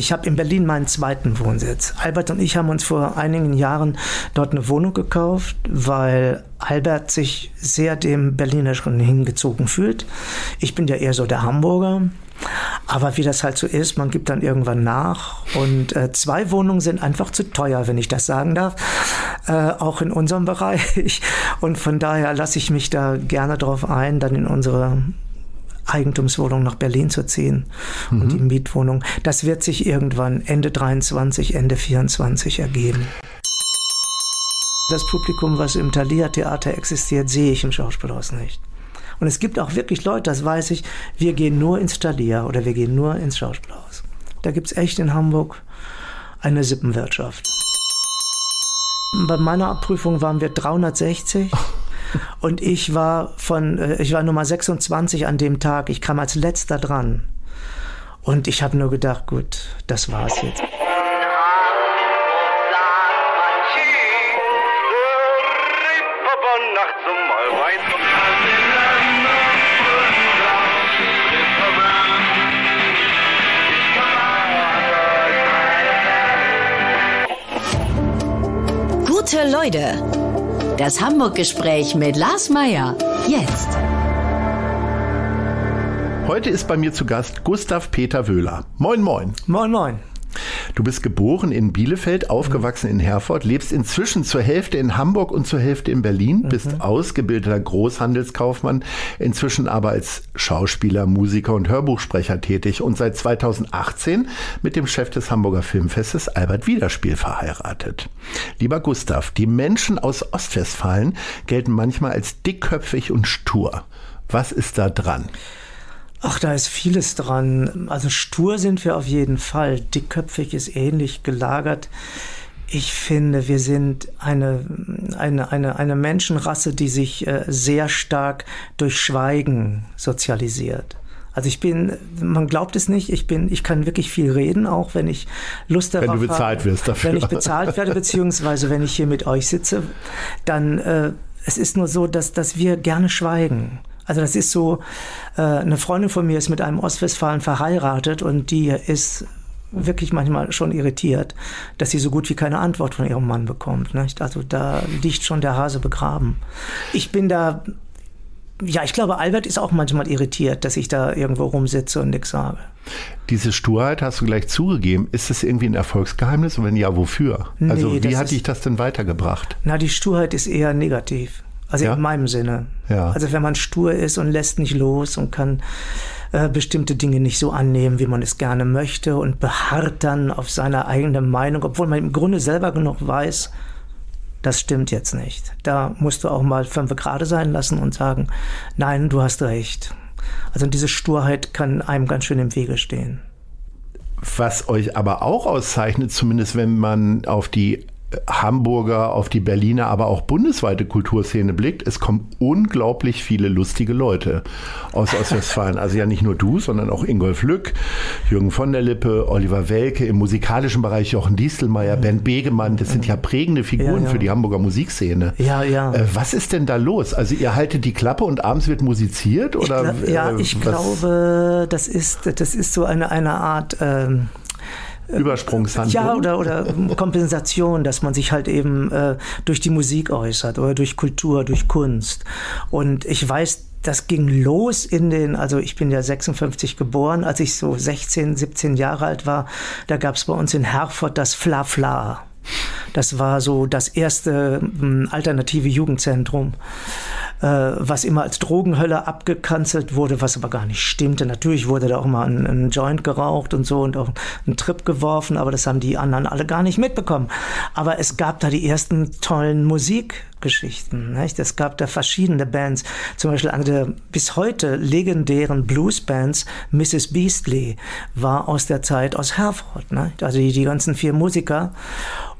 Ich habe in Berlin meinen zweiten Wohnsitz. Albert und ich haben uns vor einigen Jahren dort eine Wohnung gekauft, weil Albert sich sehr dem Berlinerischen hingezogen fühlt. Ich bin ja eher so der Hamburger. Aber wie das halt so ist, man gibt dann irgendwann nach. Und zwei Wohnungen sind einfach zu teuer, wenn ich das sagen darf, auch in unserem Bereich. Und von daher lasse ich mich da gerne drauf ein, dann in unsere Eigentumswohnung nach Berlin zu ziehen und die Mietwohnung. Das wird sich irgendwann Ende 23, Ende 24 ergeben. Das Publikum, was im Thalia-Theater existiert, sehe ich im Schauspielhaus nicht. Und es gibt auch wirklich Leute, das weiß ich, wir gehen nur ins Thalia oder wir gehen nur ins Schauspielhaus. Da gibt es echt in Hamburg eine Sippenwirtschaft. Bei meiner Abprüfung waren wir 360 und ich war Nummer 26 an dem Tag. Ich kam als letzter dran und ich habe nur gedacht, gut, das war's jetzt. Gute Leute, das Hamburg-Gespräch mit Lars Meyer, jetzt. Heute ist bei mir zu Gast Gustav Peter Wöhler. Moin, moin. Moin, moin. Du bist geboren in Bielefeld, aufgewachsen in Herford, lebst inzwischen zur Hälfte in Hamburg und zur Hälfte in Berlin, bist ausgebildeter Großhandelskaufmann, inzwischen aber als Schauspieler, Musiker und Hörbuchsprecher tätig und seit 2018 mit dem Chef des Hamburger Filmfestes Albert Wiederspiel verheiratet. Lieber Gustav, die Menschen aus Ostwestfalen gelten manchmal als dickköpfig und stur. Was ist da dran? Ach, da ist vieles dran. Also stur sind wir auf jeden Fall. Dickköpfig ist ähnlich gelagert. Ich finde, wir sind eine Menschenrasse, die sich sehr stark durch Schweigen sozialisiert. Also man glaubt es nicht, ich kann wirklich viel reden, auch wenn ich Lust darauf habe. Wenn du bezahlt wirst dafür. Wenn ich bezahlt werde, beziehungsweise wenn ich hier mit euch sitze, dann es ist nur so, dass wir gerne schweigen. Also das ist so, eine Freundin von mir ist mit einem Ostwestfalen verheiratet und die ist wirklich manchmal schon irritiert, dass sie so gut wie keine Antwort von ihrem Mann bekommt, nicht? Also da liegt schon der Hase begraben. Ich glaube, Albert ist auch manchmal irritiert, dass ich da irgendwo rumsitze und nichts sage. Diese Sturheit hast du gleich zugegeben. Ist es irgendwie ein Erfolgsgeheimnis und wenn ja, wofür? Nee, also wie hat dich das denn weitergebracht? Na, die Sturheit ist eher negativ. Also ja? In meinem Sinne. Ja. Also wenn man stur ist und lässt nicht los und kann bestimmte Dinge nicht so annehmen, wie man es gerne möchte und beharrt dann auf seiner eigenen Meinung, obwohl man im Grunde selber genug weiß, das stimmt jetzt nicht. Da musst du auch mal fünfe gerade sein lassen und sagen, nein, du hast recht. Also diese Sturheit kann einem ganz schön im Wege stehen. Was euch aber auch auszeichnet, zumindest wenn man auf die Hamburger, auf die Berliner, aber auch bundesweite Kulturszene blickt, es kommen unglaublich viele lustige Leute aus Ostwestfalen. Also ja nicht nur du, sondern auch Ingolf Lück, Jürgen von der Lippe, Oliver Welke, im musikalischen Bereich Jochen Distelmeyer, Ben Begemann, das sind ja prägende Figuren für die Hamburger Musikszene. Ja, ja. Was ist denn da los? Also ihr haltet die Klappe und abends wird musiziert? Oder ich glaube, das ist so eine Art Übersprungshandlung. Ja, oder Kompensation, dass man sich halt eben durch die Musik äußert oder durch Kultur, durch Kunst. Und ich weiß, das ging los also ich bin ja 56 geboren, als ich so 16, 17 Jahre alt war, da gab es bei uns in Herford das Fla-Fla. Das war so das erste alternative Jugendzentrum, was immer als Drogenhölle abgekanzelt wurde, was aber gar nicht stimmte. Natürlich wurde da auch mal ein Joint geraucht und so und auch ein Trip geworfen, aber das haben die anderen alle gar nicht mitbekommen. Aber es gab da die ersten tollen Musikgeschichten. Nicht? Es gab da verschiedene Bands, zum Beispiel eine der bis heute legendären Bluesbands, Mrs. Beastly, war aus der Zeit aus Herford. Nicht? Also die ganzen 4 Musiker.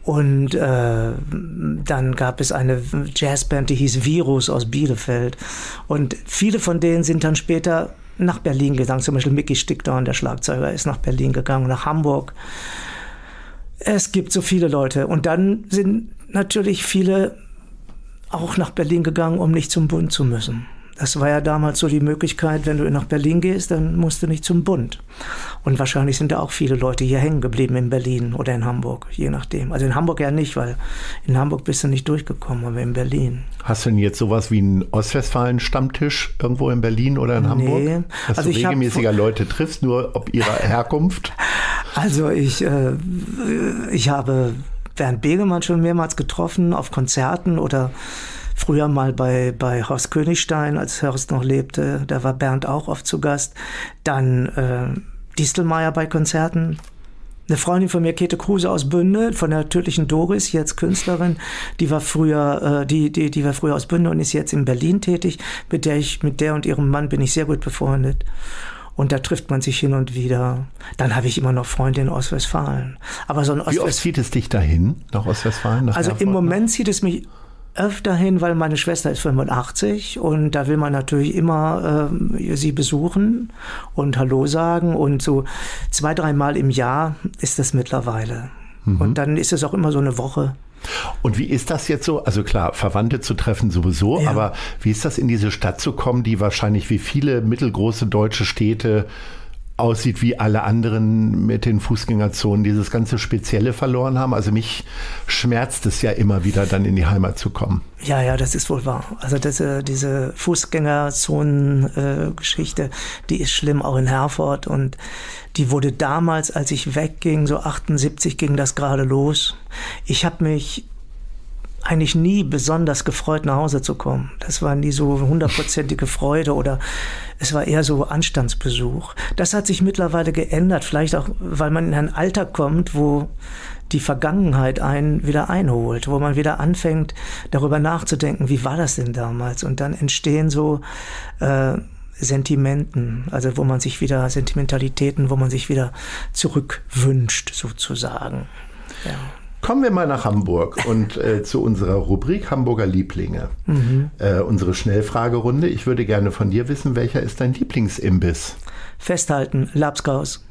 Und dann gab es eine Jazzband, die hieß Virus aus Bielefeld. Und viele von denen sind dann später nach Berlin gegangen. Zum Beispiel Mickey Stickdown, der Schlagzeuger, ist nach Berlin gegangen, nach Hamburg. Es gibt so viele Leute. Und dann sind natürlich viele auch nach Berlin gegangen, um nicht zum Bund zu müssen. Das war ja damals so die Möglichkeit, wenn du nach Berlin gehst, dann musst du nicht zum Bund. Und wahrscheinlich sind da auch viele Leute hier hängen geblieben in Berlin oder in Hamburg, je nachdem. Also in Hamburg ja nicht, weil in Hamburg bist du nicht durchgekommen, aber in Berlin. Hast du denn jetzt sowas wie einen Ostwestfalen-Stammtisch irgendwo in Berlin oder in Hamburg? Nee. Dass also du regelmäßiger Leute triffst, nur ob ihrer Herkunft? Also ich habe Ben Begemann schon mehrmals getroffen auf Konzerten oder früher mal bei Horst Königstein, als Horst noch lebte, da war Bernd auch oft zu Gast. Dann Distelmeyer bei Konzerten. Eine Freundin von mir, Käthe Kruse aus Bünde, von der tödlichen Doris, jetzt Künstlerin, die war früher aus Bünde und ist jetzt in Berlin tätig. Mit der und ihrem Mann bin ich sehr gut befreundet. Und da trifft man sich hin und wieder. Dann habe ich immer noch Freunde in Ostwestfalen. Aber so ein Wie oft zieht es dich dahin, nach Ostwestfalen? Nach also Erfurt, im Moment zieht es mich öfter hin, weil meine Schwester ist 85 und da will man natürlich immer sie besuchen und Hallo sagen und so 2-3 Mal im Jahr ist das mittlerweile. Mhm. Und dann ist es auch immer so eine Woche. Und wie ist das jetzt so? Also klar, Verwandte zu treffen sowieso, ja. Aber wie ist das, in diese Stadt zu kommen, die wahrscheinlich wie viele mittelgroße deutsche Städte aussieht wie alle anderen mit den Fußgängerzonen, dieses ganze Spezielle verloren haben? Also mich schmerzt es ja immer wieder, dann in die Heimat zu kommen. Ja, ja, das ist wohl wahr. Also diese Fußgängerzonen-Geschichte, die ist schlimm, auch in Herford. Und die wurde damals, als ich wegging, so 78 ging das gerade los. Ich habe mich eigentlich nie besonders gefreut, nach Hause zu kommen. Das war nie so 100-prozentige Freude oder es war eher so Anstandsbesuch. Das hat sich mittlerweile geändert, vielleicht auch, weil man in ein Alter kommt, wo die Vergangenheit einen wieder einholt, wo man wieder anfängt, darüber nachzudenken, wie war das denn damals? Und dann entstehen so Sentimenten, also wo man sich wieder, Sentimentalitäten, wo man sich wieder zurückwünscht, sozusagen. Ja. Kommen wir mal nach Hamburg und zu unserer Rubrik Hamburger Lieblinge. Mhm. Unsere Schnellfragerunde. Ich würde gerne von dir wissen, welcher ist dein Lieblingsimbiss? Festhalten, Lapskaus.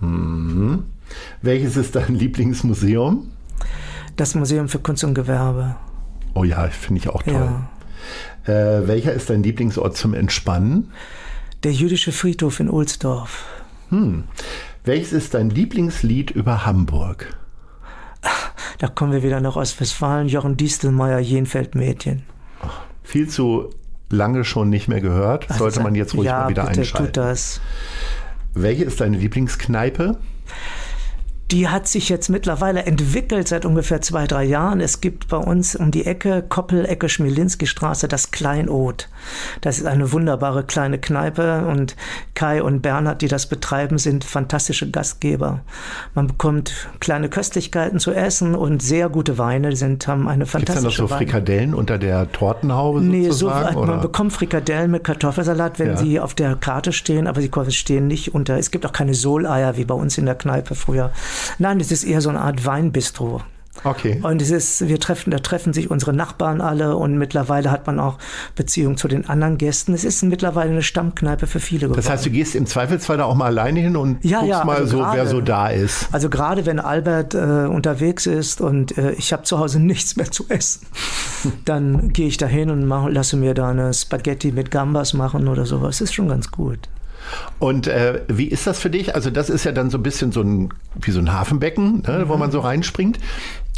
Mhm. Welches ist dein Lieblingsmuseum? Das Museum für Kunst und Gewerbe. Oh ja, finde ich auch toll. Ja. Welcher ist dein Lieblingsort zum Entspannen? Der jüdische Friedhof in Ohlsdorf. Hm. Welches ist dein Lieblingslied über Hamburg? Da kommen wir wieder nach Ostwestfalen. Jochen Distelmeyer, Jenfeld-Mädchen. Viel zu lange schon nicht mehr gehört. Sollte man jetzt ruhig mal wieder bitte einschalten. Tut das. Welche ist deine Lieblingskneipe? Die hat sich jetzt mittlerweile entwickelt seit ungefähr 2-3 Jahren. Es gibt bei uns um die Ecke, Koppelecke, Schmielinski-Straße, das Kleinod. Das ist eine wunderbare kleine Kneipe und Kai und Bernhard, die das betreiben, sind fantastische Gastgeber. Man bekommt kleine Köstlichkeiten zu essen und sehr gute Weine, haben eine fantastische Gibt's da noch so Frikadellen unter der Tortenhaube sozusagen? Nee, so, man bekommt Frikadellen mit Kartoffelsalat, wenn sie auf der Karte stehen, aber sie stehen nicht unter. Es gibt auch keine Soleier, wie bei uns in der Kneipe früher. Nein, es ist eher so eine Art Weinbistro. Okay. Und da treffen sich unsere Nachbarn alle und mittlerweile hat man auch Beziehungen zu den anderen Gästen. Es ist mittlerweile eine Stammkneipe für viele geworden. Das heißt, du gehst im Zweifelsfall da auch mal alleine hin und guckst mal so, wer so da ist. Also gerade wenn Albert unterwegs ist und ich habe zu Hause nichts mehr zu essen, dann gehe ich da hin und lasse mir da eine Spaghetti mit Gambas machen oder sowas. Das ist schon ganz gut. Und wie ist das für dich? Also das ist ja dann so ein bisschen wie so ein Hafenbecken, ne, wo man so reinspringt.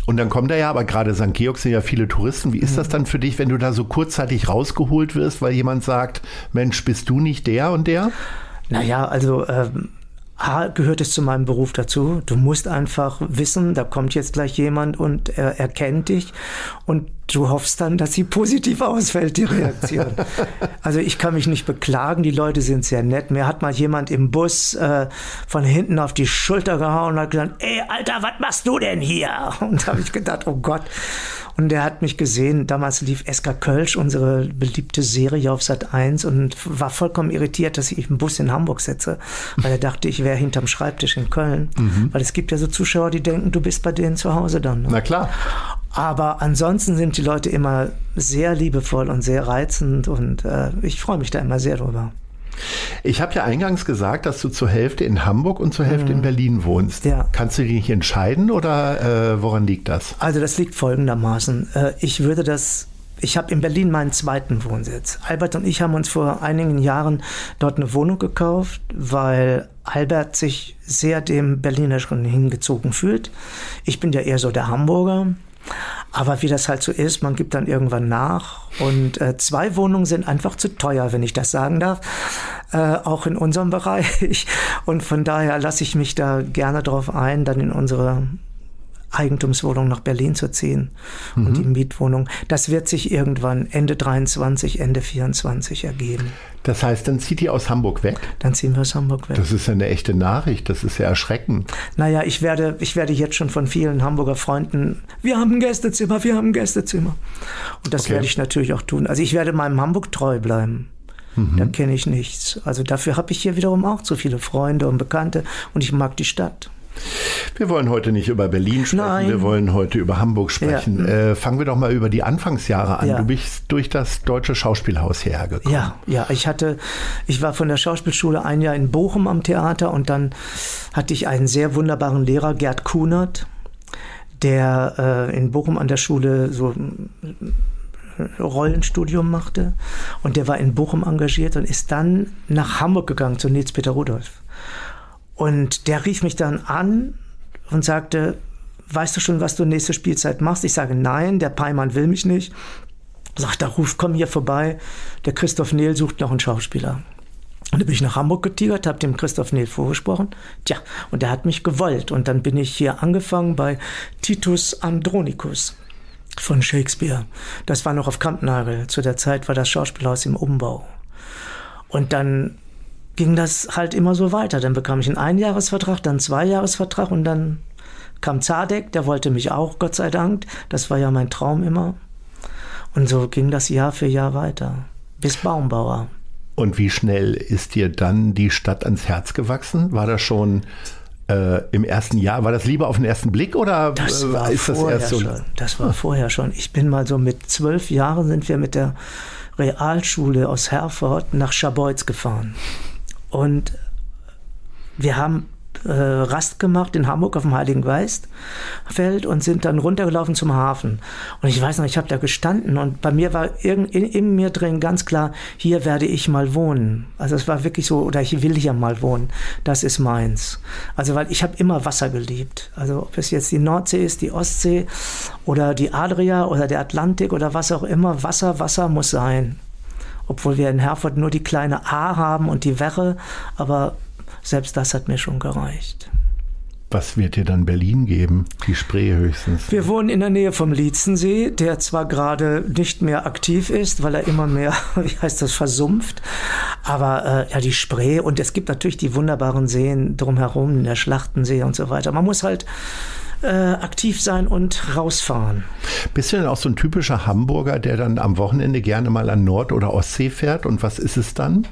Und dann kommen da ja, aber gerade St. Georg sind ja viele Touristen. Wie ist das dann für dich, wenn du da so kurzzeitig rausgeholt wirst, weil jemand sagt, Mensch, bist du nicht der und der? Naja, also gehört es zu meinem Beruf dazu. Du musst einfach wissen, da kommt jetzt gleich jemand und er kennt dich und du hoffst dann, dass sie positiv ausfällt, die Reaktion. Also ich kann mich nicht beklagen, die Leute sind sehr nett. Mir hat mal jemand im Bus von hinten auf die Schulter gehauen und hat gesagt, ey Alter, was machst du denn hier? Und da habe ich gedacht, oh Gott. Und der hat mich gesehen, damals lief Esker Kölsch, unsere beliebte Serie auf Sat 1 und war vollkommen irritiert, dass ich im Bus in Hamburg sitze, weil er dachte, ich wäre hinterm Schreibtisch in Köln. Mhm. Weil es gibt ja so Zuschauer, die denken, du bist bei denen zu Hause dann. Ne? Na klar. Aber ansonsten sind die Leute immer sehr liebevoll und sehr reizend und ich freue mich da immer sehr drüber. Ich habe ja eingangs gesagt, dass du zur Hälfte in Hamburg und zur Hälfte in Berlin wohnst. Ja. Kannst du dich nicht entscheiden oder woran liegt das? Also das liegt folgendermaßen. Ich würde das Ich habe in Berlin meinen zweiten Wohnsitz. Albert und ich haben uns vor einigen Jahren dort eine Wohnung gekauft, weil Albert sich sehr dem Berlinerischen hingezogen fühlt. Ich bin ja eher so der Hamburger. Aber wie das halt so ist, man gibt dann irgendwann nach. Und zwei Wohnungen sind einfach zu teuer, wenn ich das sagen darf, auch in unserem Bereich. Und von daher lasse ich mich da gerne drauf ein, dann in unsere Eigentumswohnung nach Berlin zu ziehen und die Mietwohnung. Das wird sich irgendwann Ende 23, Ende 24 ergeben. Das heißt, dann zieht ihr aus Hamburg weg? Dann ziehen wir aus Hamburg weg. Das ist ja eine echte Nachricht, das ist ja erschreckend. Naja, ich werde jetzt schon von vielen Hamburger Freunden, wir haben ein Gästezimmer, wir haben ein Gästezimmer. Und das werde ich natürlich auch tun. Also ich werde meinem Hamburg treu bleiben. Da kenne ich nichts. Also dafür habe ich hier wiederum auch so viele Freunde und Bekannte und ich mag die Stadt. Wir wollen heute nicht über Berlin sprechen, wir wollen heute über Hamburg sprechen. Ja. Fangen wir doch mal über die Anfangsjahre an. Ja. Du bist durch das Deutsche Schauspielhaus hierher gekommen. Ja, ich war von der Schauspielschule ein Jahr in Bochum am Theater und dann hatte ich einen sehr wunderbaren Lehrer, Gerd Kunert, der in Bochum an der Schule so Rollenstudium machte und der war in Bochum engagiert und ist dann nach Hamburg gegangen zu Nils Peter Rudolph. Und der rief mich dann an und sagte, weißt du schon, was du nächste Spielzeit machst? Ich sage, nein, der Peimann will mich nicht. Sagt er, ruf, komm hier vorbei, der Christoph Nehl sucht noch einen Schauspieler. Und da bin ich nach Hamburg getigert, habe dem Christoph Nehl vorgesprochen. Tja, und der hat mich gewollt. Und dann bin ich hier angefangen bei Titus Andronicus von Shakespeare. Das war noch auf Kampnagel. Zu der Zeit war das Schauspielhaus im Umbau. Und dann ging das halt immer so weiter. Dann bekam ich einen Einjahresvertrag, dann einen Zweijahresvertrag und dann kam Zadek, der wollte mich auch, Gott sei Dank. Das war ja mein Traum immer. Und so ging das Jahr für Jahr weiter, bis Baumbauer. Und wie schnell ist dir dann die Stadt ans Herz gewachsen? War das schon im ersten Jahr, war das Liebe auf den ersten Blick oder das war ist das erst so? Schon. Das war vorher schon. Ich bin mal so mit 12 Jahren sind wir mit der Realschule aus Herford nach Scharbeutz gefahren. Und wir haben Rast gemacht in Hamburg auf dem Heiligen Geistfeld und sind dann runtergelaufen zum Hafen. Und ich weiß noch, ich habe da gestanden und bei mir war in mir drin ganz klar, hier werde ich mal wohnen. Also es war wirklich so, oder ich will hier mal wohnen. Das ist meins. Also weil ich habe immer Wasser geliebt. Also ob es jetzt die Nordsee ist, die Ostsee oder die Adria oder der Atlantik oder was auch immer. Wasser muss sein. Obwohl wir in Herford nur die kleine A haben und die Werre, aber selbst das hat mir schon gereicht. Was wird dir dann Berlin geben? Die Spree höchstens. Wir wohnen in der Nähe vom Lietzensee, der zwar gerade nicht mehr aktiv ist, weil er immer mehr, versumpft. Aber ja, die Spree und es gibt natürlich die wunderbaren Seen drumherum, der Schlachtensee und so weiter. Man muss halt aktiv sein und rausfahren. Bist du denn auch so ein typischer Hamburger, der dann am Wochenende gerne mal an Nord- oder Ostsee fährt? Und was ist es dann?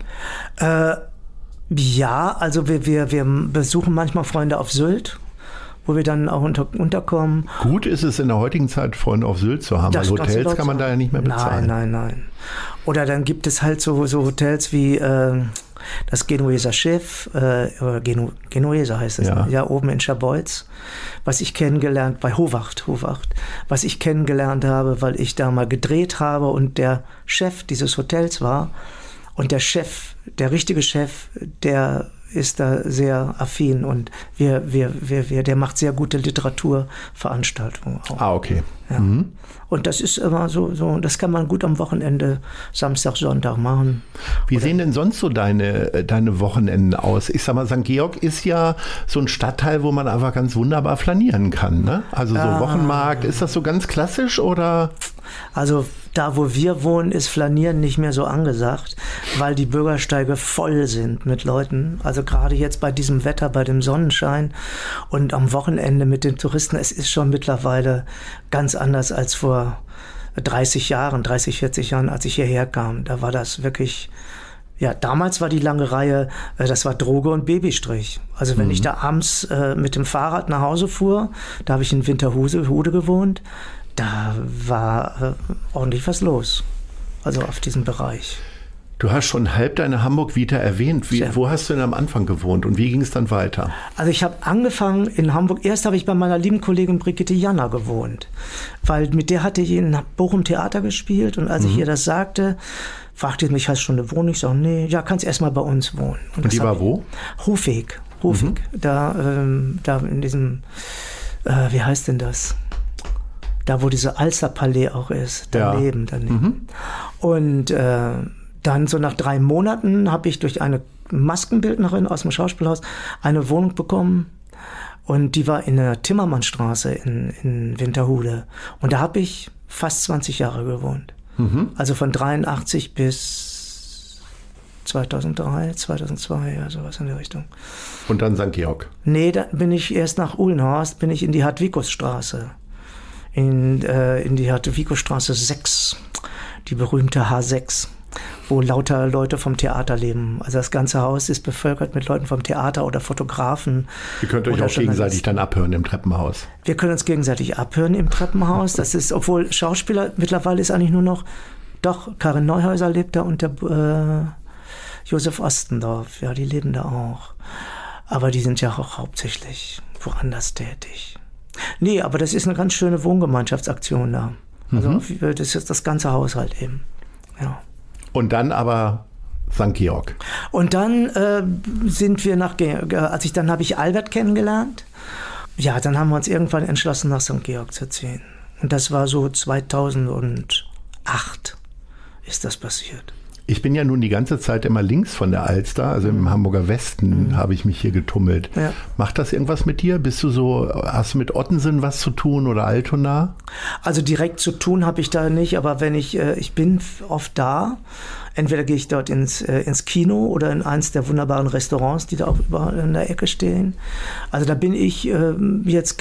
Ja, also wir besuchen manchmal Freunde auf Sylt, wo wir dann auch unterkommen. Gut ist es in der heutigen Zeit, Freunde auf Sylt zu haben, weil Hotels kann man da ja nicht mehr bezahlen. Nein. Oder dann gibt es halt so Hotels wie das Genueser Schiff, Genueser heißt es, ja. Ne? Ja, oben in Scharbeutz, was ich kennengelernt, bei Howacht, was ich kennengelernt habe, weil ich da mal gedreht habe und der Chef dieses Hotels war. Und der Chef, der richtige Chef, der ist da sehr affin und der macht sehr gute Literaturveranstaltungen auch. Ah, okay. Ja. Mhm. Und das ist immer so, das kann man gut am Wochenende, Samstag, Sonntag machen. Wie sehen denn sonst so deine Wochenenden aus? Ich sag mal, St. Georg ist ja so ein Stadtteil, wo man einfach ganz wunderbar flanieren kann, ne? Also so Wochenmarkt, ist das so ganz klassisch oder? Also da, wo wir wohnen, ist Flanieren nicht mehr so angesagt, weil die Bürgersteige voll sind mit Leuten. Also gerade jetzt bei diesem Wetter, bei dem Sonnenschein und am Wochenende mit den Touristen, es ist schon mittlerweile ganz anders als vor 40 Jahren, als ich hierher kam. Da war das wirklich, ja, damals war die lange Reihe, das war Droge und Babystrich. Also wenn ich da abends mit dem Fahrrad nach Hause fuhr, da habe ich in Winterhude gewohnt, da war ordentlich was los, also auf diesem Bereich. Du hast schon halb deine Hamburg-Vita erwähnt. Wo hast du denn am Anfang gewohnt und wie ging es dann weiter? Also ich habe angefangen in Hamburg. Erst habe ich bei meiner lieben Kollegin Brigitte Janner gewohnt, weil mit der hatte ich in Bochum Theater gespielt. Und als ich ihr das sagte, fragte sie mich, hast du schon eine Wohnung? Ich sage, nee, ja, kannst erst mal bei uns wohnen. Und die war wo? Hofweg. Da in diesem, wie heißt denn das? Da, wo diese Alsterpalais auch ist, daneben. Und dann so nach 3 Monaten habe ich durch eine Maskenbildnerin aus dem Schauspielhaus eine Wohnung bekommen. Und die war in der Timmermannstraße in Winterhude. Und da habe ich fast 20 Jahre gewohnt. Also von 83 bis 2003, 2002, ja, sowas in der Richtung. Und dann St. Georg? Nee, dann bin ich erst nach Uhlenhorst, bin ich in die Hartwicusstraße. In die Hartwicusstraße 6, die berühmte H6, wo lauter Leute vom Theater leben. Also das ganze Haus ist bevölkert mit Leuten vom Theater oder Fotografen. Ihr könnt euch auch gegenseitig dann abhören im Treppenhaus. Wir können uns gegenseitig abhören im Treppenhaus. Das ist, obwohl Schauspieler mittlerweile ist eigentlich nur noch, doch, Karin Neuhäuser lebt da und der Josef Ostendorf, ja, die leben da auch. Aber die sind ja auch hauptsächlich woanders tätig. Nee, aber das ist eine ganz schöne Wohngemeinschaftsaktion da. Also das ist jetzt das ganze Haus halt eben. Ja. Und dann aber St. Georg. Und dann sind wir nach Georg. Dann habe ich Albert kennengelernt. Ja, dann haben wir uns irgendwann entschlossen, nach St. Georg zu ziehen. Und das war so 2008 ist das passiert. Ich bin ja nun die ganze Zeit immer links von der Alster, also im Hamburger Westen habe ich mich hier getummelt. Ja. Macht das irgendwas mit dir? Hast du mit Ottensen was zu tun oder Altona? Also direkt zu tun habe ich da nicht, aber wenn ich bin oft da. Entweder gehe ich dort ins Kino oder in eins der wunderbaren Restaurants, die da auch überall in der Ecke stehen. Also da bin ich bin jetzt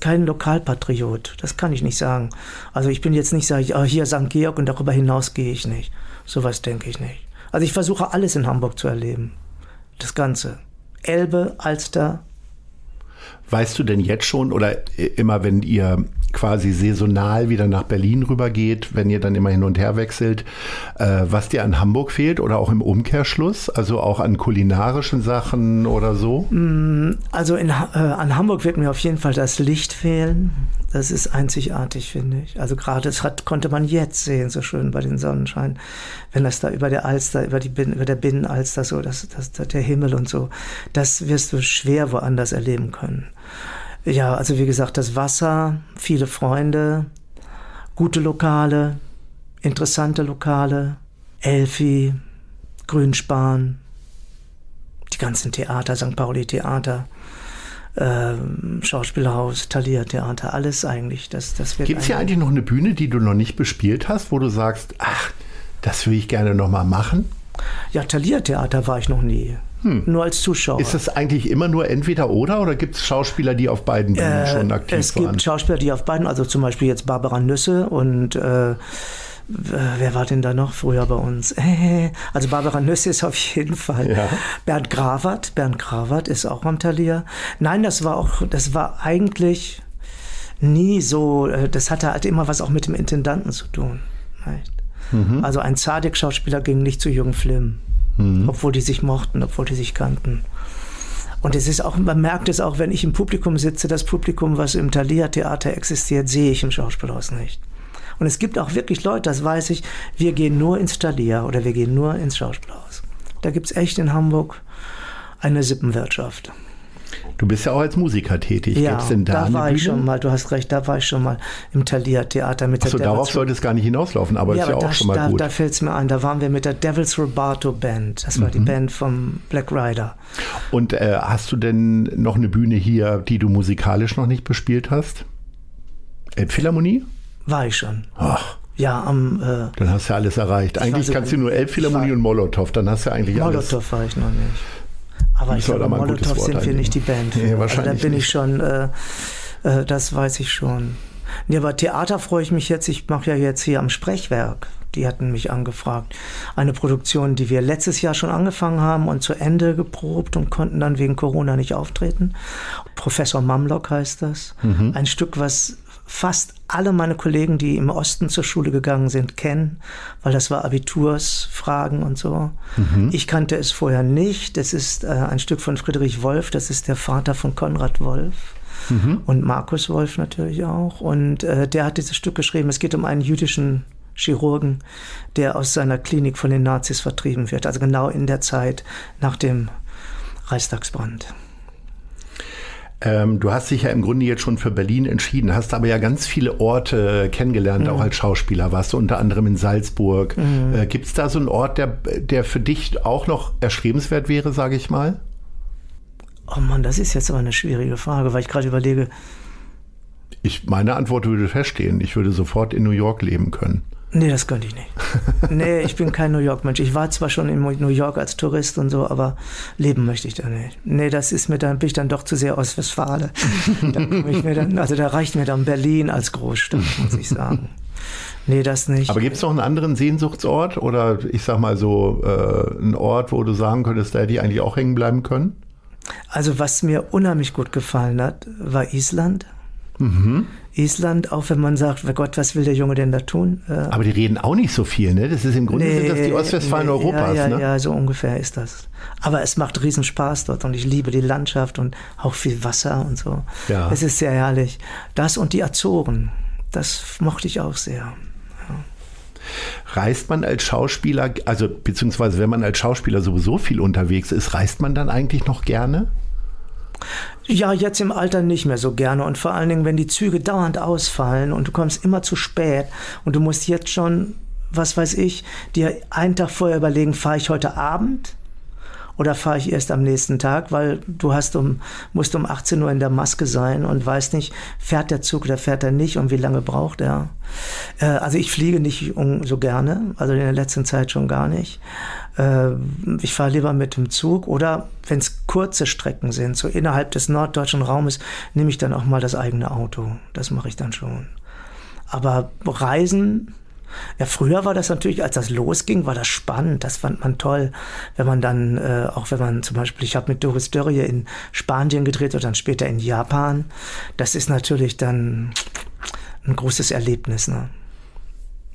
kein Lokalpatriot. Das kann ich nicht sagen. Also ich bin jetzt nicht, sage ich, hier St. Georg und darüber hinaus gehe ich nicht. Sowas denke ich nicht. Also ich versuche alles in Hamburg zu erleben. Das Ganze. Elbe, Alster. Weißt du denn jetzt schon oder immer, wenn ihr quasi saisonal wieder nach Berlin rübergeht, wenn ihr dann immer hin und her wechselt, was dir an Hamburg fehlt oder auch im Umkehrschluss, also auch an kulinarischen Sachen oder so? Also an Hamburg wird mir auf jeden Fall das Licht fehlen. Das ist einzigartig, finde ich. Also gerade konnte man jetzt sehen, so schön bei den Sonnenscheinen, wenn das da über der Alster, über der Binnenalster so, der Himmel und so, das wirst du schwer woanders erleben können. Ja, also wie gesagt, das Wasser, viele Freunde, gute Lokale, interessante Lokale, Elfi, Grünspan, die ganzen Theater, St. Pauli-Theater, Schauspielhaus, Thalia-Theater, alles eigentlich. Gibt es hier eigentlich noch eine Bühne, die du noch nicht bespielt hast, wo du sagst, ach, das will ich gerne noch mal machen? Ja, Thalia-Theater war ich noch nie. Nur als Zuschauer. Ist das eigentlich immer nur entweder oder gibt es Schauspieler, die auf beiden Bühnen schon aktiv waren? Es gibt Schauspieler, die auf beiden, also zum Beispiel jetzt Barbara Nüsse und wer war denn da noch früher bei uns? Also Barbara Nüsse ist auf jeden Fall. Ja. Bernd Grawert ist auch am Thalia. Nein, das war eigentlich nie so, das hatte halt immer was auch mit dem Intendanten zu tun. Also ein Zadek-Schauspieler ging nicht zu Jürgen Flimm. Obwohl die sich mochten, obwohl die sich kannten. Und es ist auch, man merkt es auch, wenn ich im Publikum sitze, das Publikum, was im Thalia-Theater existiert, sehe ich im Schauspielhaus nicht. Und es gibt auch wirklich Leute, das weiß ich, wir gehen nur ins Thalia oder wir gehen nur ins Schauspielhaus. Da gibt es echt in Hamburg eine Sippenwirtschaft. Du bist ja auch als Musiker tätig. Ja, da war ich schon mal im Thalia-Theater mit der darauf sollte es gar nicht hinauslaufen, aber ist ja auch schon mal gut. Da fällt es mir ein, da waren wir mit der Devil's Rubato Band. Das war die Band vom Black Rider. Und hast du denn noch eine Bühne hier, die du musikalisch noch nicht bespielt hast? Elbphilharmonie? War ich schon. Ach. Ja, dann hast du ja alles erreicht. Eigentlich kannst du nur Elbphilharmonie und Molotow, dann hast du ja eigentlich alles. Molotow war ich noch nicht. Aber ich glaube, Molotow sind wir nicht die Band. Nee, wahrscheinlich also da bin nicht. Ich schon, das weiß ich schon. Nee, aber Theater freue ich mich jetzt. Ich mache ja jetzt hier am Sprechwerk Die hatten mich angefragt. Eine Produktion, die wir letztes Jahr schon angefangen haben und zu Ende geprobt und konnten dann wegen Corona nicht auftreten. Professor Mamlock heißt das. Mhm. Ein Stück, was fast alle meine Kollegen, die im Osten zur Schule gegangen sind, kennen, weil das war Abitursfragen und so. Mhm. Ich kannte es vorher nicht. Das ist ein Stück von Friedrich Wolf. Das ist der Vater von Konrad Wolf. Mhm. Und Markus Wolf natürlich auch. Und der hat dieses Stück geschrieben. Es geht um einen jüdischen Chirurgen, der aus seiner Klinik von den Nazis vertrieben wird. Also genau in der Zeit nach dem Reichstagsbrand. Du hast dich ja im Grunde jetzt schon für Berlin entschieden, hast aber ja ganz viele Orte kennengelernt, auch als Schauspieler. Warst du unter anderem in Salzburg. Mhm. Gibt es da so einen Ort, der für dich auch noch erstrebenswert wäre, sage ich mal? Oh Mann, das ist jetzt aber eine schwierige Frage, weil ich gerade überlege. Meine Antwort würde feststehen. Ich würde sofort in New York leben können. Nee, das könnte ich nicht. Nee, ich bin kein New York-Mensch. Ich war zwar schon in New York als Tourist und so, aber leben möchte ich da nicht. Nee, das ist mir dann, bin ich dann doch zu sehr Ostwestfale. Da reicht mir dann Berlin als Großstadt, muss ich sagen. Nee, das nicht. Aber gibt es noch einen anderen Sehnsuchtsort oder ich sag mal so einen Ort, wo du sagen könntest, da hätte ich eigentlich auch hängen bleiben können? Also was mir unheimlich gut gefallen hat, war Island. Mhm. Island, auch wenn man sagt, oh Gott, was will der Junge denn da tun? Aber die reden auch nicht so viel, ne? Das ist im Grunde sind das die Ostwestfalen Europas, ja, ne? Ja, so ungefähr ist das. Aber es macht riesen Spaß dort und ich liebe die Landschaft und auch viel Wasser und so. Ja. Es ist sehr herrlich. Das und die Azoren, das mochte ich auch sehr. Ja. Reist man als Schauspieler, also beziehungsweise wenn man als Schauspieler sowieso viel unterwegs ist, reist man dann eigentlich noch gerne? Ja, jetzt im Alter nicht mehr so gerne und vor allen Dingen, wenn die Züge dauernd ausfallen und du kommst immer zu spät und du musst jetzt schon, was weiß ich, dir einen Tag vorher überlegen, fahre ich heute Abend oder fahre ich erst am nächsten Tag, weil du musst um 18 Uhr in der Maske sein und weißt nicht, fährt der Zug oder fährt er nicht und wie lange braucht er. Also ich fliege nicht so gerne, also in der letzten Zeit schon gar nicht. Ich fahre lieber mit dem Zug oder wenn es kurze Strecken sind, so innerhalb des norddeutschen Raumes, nehme ich dann auch mal das eigene Auto. Das mache ich dann schon. Aber Reisen, ja, früher war das natürlich, als das losging, war das spannend. Das fand man toll, wenn man dann, auch wenn man zum Beispiel, ich habe mit Doris Dörrie in Spanien gedreht und dann später in Japan. Das ist natürlich dann ein großes Erlebnis, ne?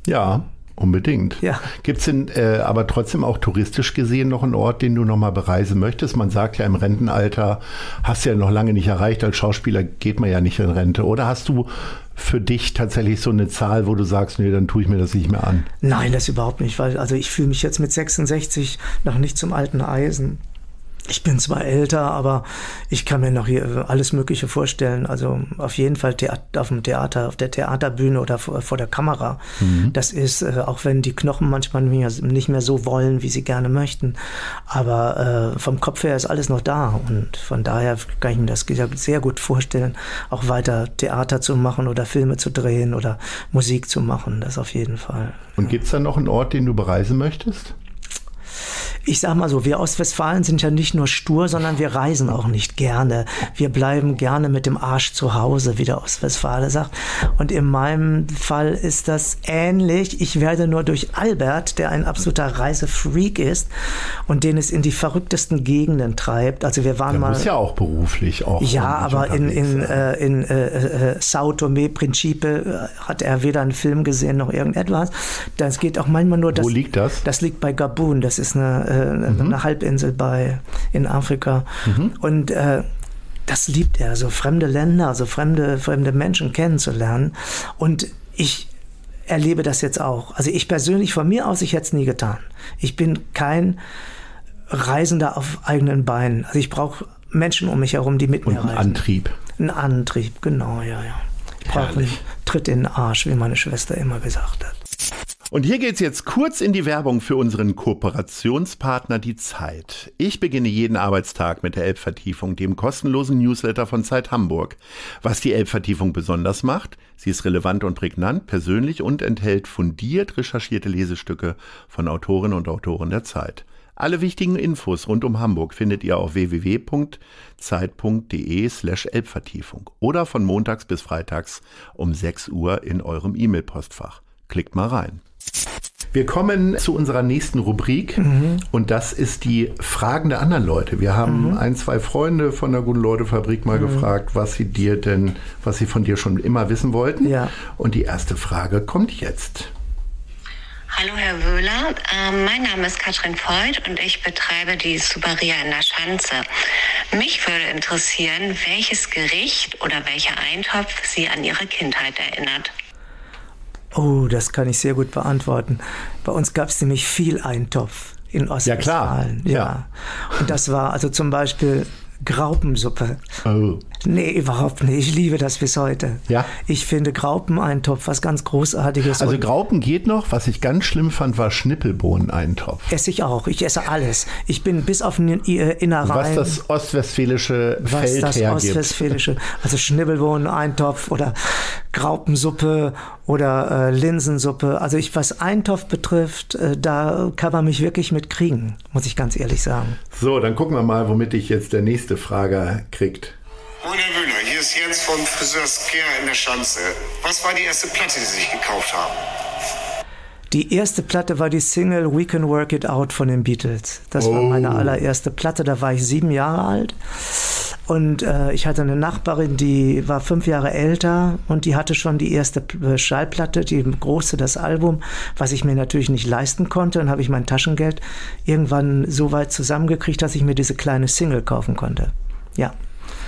Ja. Unbedingt. Ja. Gibt es denn aber trotzdem auch touristisch gesehen noch einen Ort, den du nochmal bereisen möchtest? Man sagt ja im Rentenalter, hast du ja noch lange nicht erreicht, als Schauspieler geht man ja nicht in Rente. Oder hast du für dich tatsächlich so eine Zahl, wo du sagst, nee, dann tue ich mir das nicht mehr an? Nein, das überhaupt nicht, weil also ich fühle mich jetzt mit 66 noch nicht zum alten Eisen. Ich bin zwar älter, aber ich kann mir noch hier alles Mögliche vorstellen. Also auf jeden Fall auf dem Theater, auf der Theaterbühne oder vor der Kamera. Mhm. Das ist, auch wenn die Knochen manchmal nicht mehr so wollen, wie sie gerne möchten. Aber vom Kopf her ist alles noch da. Und von daher kann ich mir das sehr gut vorstellen, auch weiter Theater zu machen oder Filme zu drehen oder Musik zu machen. Das auf jeden Fall. Und gibt es da noch einen Ort, den du bereisen möchtest? Ich sag mal so, wir Ostwestfalen sind ja nicht nur stur, sondern wir reisen auch nicht gerne. Wir bleiben gerne mit dem Arsch zu Hause, wie der Ostwestfale sagt. Und in meinem Fall ist das ähnlich. Ich werde nur durch Albert, der ein absoluter Reisefreak ist und den es in die verrücktesten Gegenden treibt. Also wir waren mal. Du bist ja auch beruflich auch. Ja, aber in Sao Tome Principe hat er weder einen Film gesehen noch irgendetwas. Das geht auch manchmal nur. Wo liegt das? Das liegt bei Gabun. Das ist eine Halbinsel in Afrika. Mhm. Und das liebt er, so fremde Länder, so fremde Menschen kennenzulernen. Und ich erlebe das jetzt auch. Also ich persönlich, von mir aus, ich hätte es nie getan. Ich bin kein Reisender auf eigenen Beinen. Also ich brauche Menschen um mich herum, die mit mir reisen. Ein Antrieb. Ein Antrieb, genau, ja. Ich brauche einen Tritt in den Arsch, wie meine Schwester immer gesagt hat. Und hier geht's jetzt kurz in die Werbung für unseren Kooperationspartner die Zeit. Ich beginne jeden Arbeitstag mit der Elbvertiefung, dem kostenlosen Newsletter von Zeit Hamburg. Was die Elbvertiefung besonders macht, sie ist relevant und prägnant, persönlich und enthält fundiert recherchierte Lesestücke von Autorinnen und Autoren der Zeit. Alle wichtigen Infos rund um Hamburg findet ihr auf www.zeit.de/Elbvertiefung oder von montags bis freitags um 6 Uhr in eurem E-Mail-Postfach. Klickt mal rein. Wir kommen zu unserer nächsten Rubrik und das ist die Fragen der anderen Leute. Wir haben ein, zwei Freunde von der Guten-Leute-Fabrik mal gefragt, was sie von dir schon immer wissen wollten. Ja. Und die erste Frage kommt jetzt. Hallo Herr Wöhler, mein Name ist Katrin Voigt und ich betreibe die Soubaria in der Schanze. Mich würde interessieren, welches Gericht oder welcher Eintopf Sie an Ihre Kindheit erinnert. Oh, das kann ich sehr gut beantworten. Bei uns gab es nämlich viel Eintopf in Ostwestfalen. Ja, klar. Ja. Und das war also zum Beispiel Graupensuppe. Oh. Nee, überhaupt nicht. Ich liebe das bis heute. Ja. Ich finde Graupeneintopf was ganz Großartiges. Also Graupen geht noch. Was ich ganz schlimm fand, war Schnippelbohneneintopf. Esse ich auch. Ich esse alles. Ich bin bis auf den Innereien. Was das ostwestfälische Feld das hergibt. Ostwestfälische. Also Schnippelbohneneintopf oder Graupensuppe oder Linsensuppe. Also was Eintopf betrifft, da kann man mich wirklich mit kriegen, muss ich ganz ehrlich sagen. So, dann gucken wir mal, womit ich jetzt der nächste Frage kriegt. Moin Herr Wöhler, hier ist Jens vom Friseurs Care in der Schanze. Was war die erste Platte, die Sie sich gekauft haben? Die erste Platte war die Single We Can Work It Out von den Beatles. Das war meine allererste Platte, da war ich 7 Jahre alt. Und ich hatte eine Nachbarin, die war 5 Jahre älter und die hatte schon die erste Schallplatte, die große, das Album, was ich mir natürlich nicht leisten konnte. Dann habe ich mein Taschengeld irgendwann so weit zusammengekriegt, dass ich mir diese kleine Single kaufen konnte. Ja.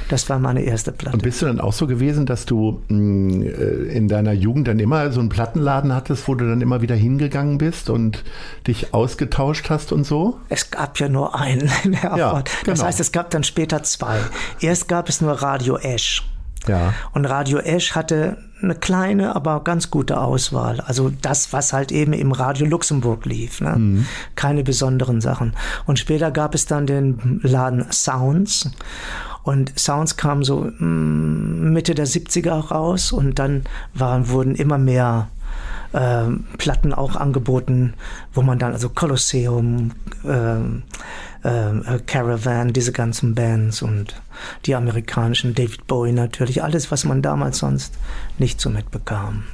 Das war meine erste Platte. Und bist du dann auch so gewesen, dass du in deiner Jugend dann immer so einen Plattenladen hattest, wo du dann immer wieder hingegangen bist und dich ausgetauscht hast und so? Es gab ja nur einen in Erfurt. Ja, genau. Das heißt, es gab dann später 2. Erst gab es nur Radio Esch. Ja. Und Radio Esch hatte eine kleine, aber ganz gute Auswahl. Also das, was halt eben im Radio Luxemburg lief. Ne? Mhm. Keine besonderen Sachen. Und später gab es dann den Laden Sounds. Und Sounds kamen so Mitte der 70er auch raus und dann wurden immer mehr Platten auch angeboten, wo man dann also Colosseum, Caravan, diese ganzen Bands und die amerikanischen, David Bowie natürlich, alles, was man damals sonst nicht so mitbekam.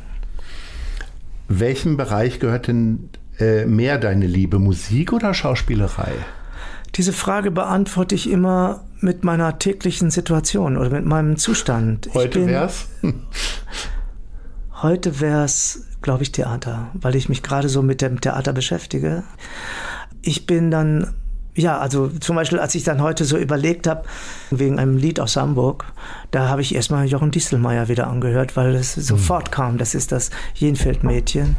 Welchem Bereich gehört denn mehr deine Liebe, Musik oder Schauspielerei? Diese Frage beantworte ich immer mit meiner täglichen Situation oder mit meinem Zustand. Heute wär's, glaube ich, Theater, weil ich mich gerade so mit dem Theater beschäftige. Ich bin dann, ja, also zum Beispiel, als ich dann heute so überlegt habe, wegen einem Lied aus Hamburg, da habe ich erstmal Jochen Distelmeyer wieder angehört, weil es sofort kam. Das ist das Jenfeld-Mädchen.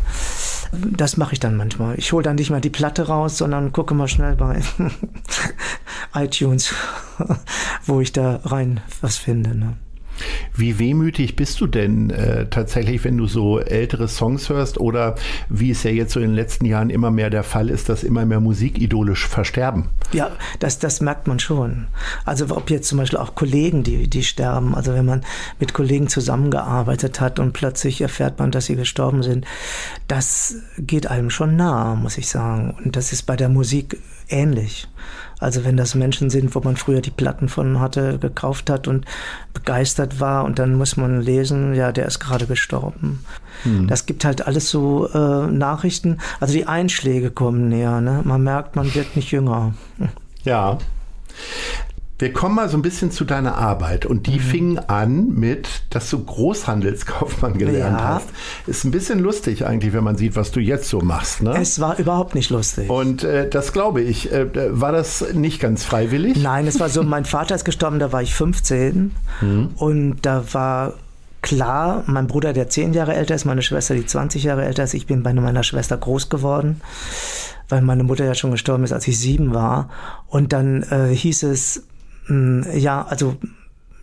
Das mache ich dann manchmal. Ich hole dann nicht mal die Platte raus, sondern gucke mal schnell bei iTunes, wo ich da rein was finde. Ne? Wie wehmütig bist du denn tatsächlich, wenn du so ältere Songs hörst oder wie es ja jetzt so in den letzten Jahren immer mehr der Fall ist, dass immer mehr Musikidole versterben? Ja, das merkt man schon. Also ob jetzt zum Beispiel auch Kollegen, die sterben, also wenn man mit Kollegen zusammengearbeitet hat und plötzlich erfährt man, dass sie gestorben sind, das geht einem schon nahe, muss ich sagen. Und das ist bei der Musik ähnlich. Also wenn das Menschen sind, wo man früher die Platten von hatte, gekauft hat und begeistert war und dann muss man lesen, ja, der ist gerade gestorben. Mhm. Das gibt halt alles so Nachrichten. Also die Einschläge kommen näher. Ne? Man merkt, man wird nicht jünger. Ja. Wir kommen mal so ein bisschen zu deiner Arbeit und die fing an mit, dass du Großhandelskaufmann gelernt hast. Ist ein bisschen lustig eigentlich, wenn man sieht, was du jetzt so machst. Ne? Es war überhaupt nicht lustig. Und das glaube ich, war das nicht ganz freiwillig? Nein, es war so, mein Vater ist gestorben, da war ich 15 und da war klar, mein Bruder, der 10 Jahre älter ist, meine Schwester, die 20 Jahre älter ist, ich bin bei meiner Schwester groß geworden, weil meine Mutter ja schon gestorben ist, als ich 7 war und dann hieß es, ja, also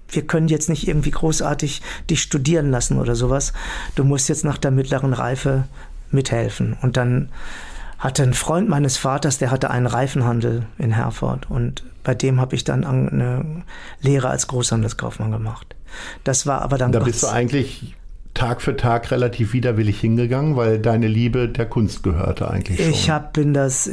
wir können jetzt nicht irgendwie großartig dich studieren lassen oder sowas. Du musst jetzt nach der mittleren Reife mithelfen. Und dann hatte ein Freund meines Vaters, der hatte einen Reifenhandel in Herford. Und bei dem habe ich dann eine Lehre als Großhandelskaufmann gemacht. Das war aber dann... Da bist du eigentlich... Tag für Tag relativ widerwillig hingegangen, weil deine Liebe der Kunst gehörte eigentlich schon.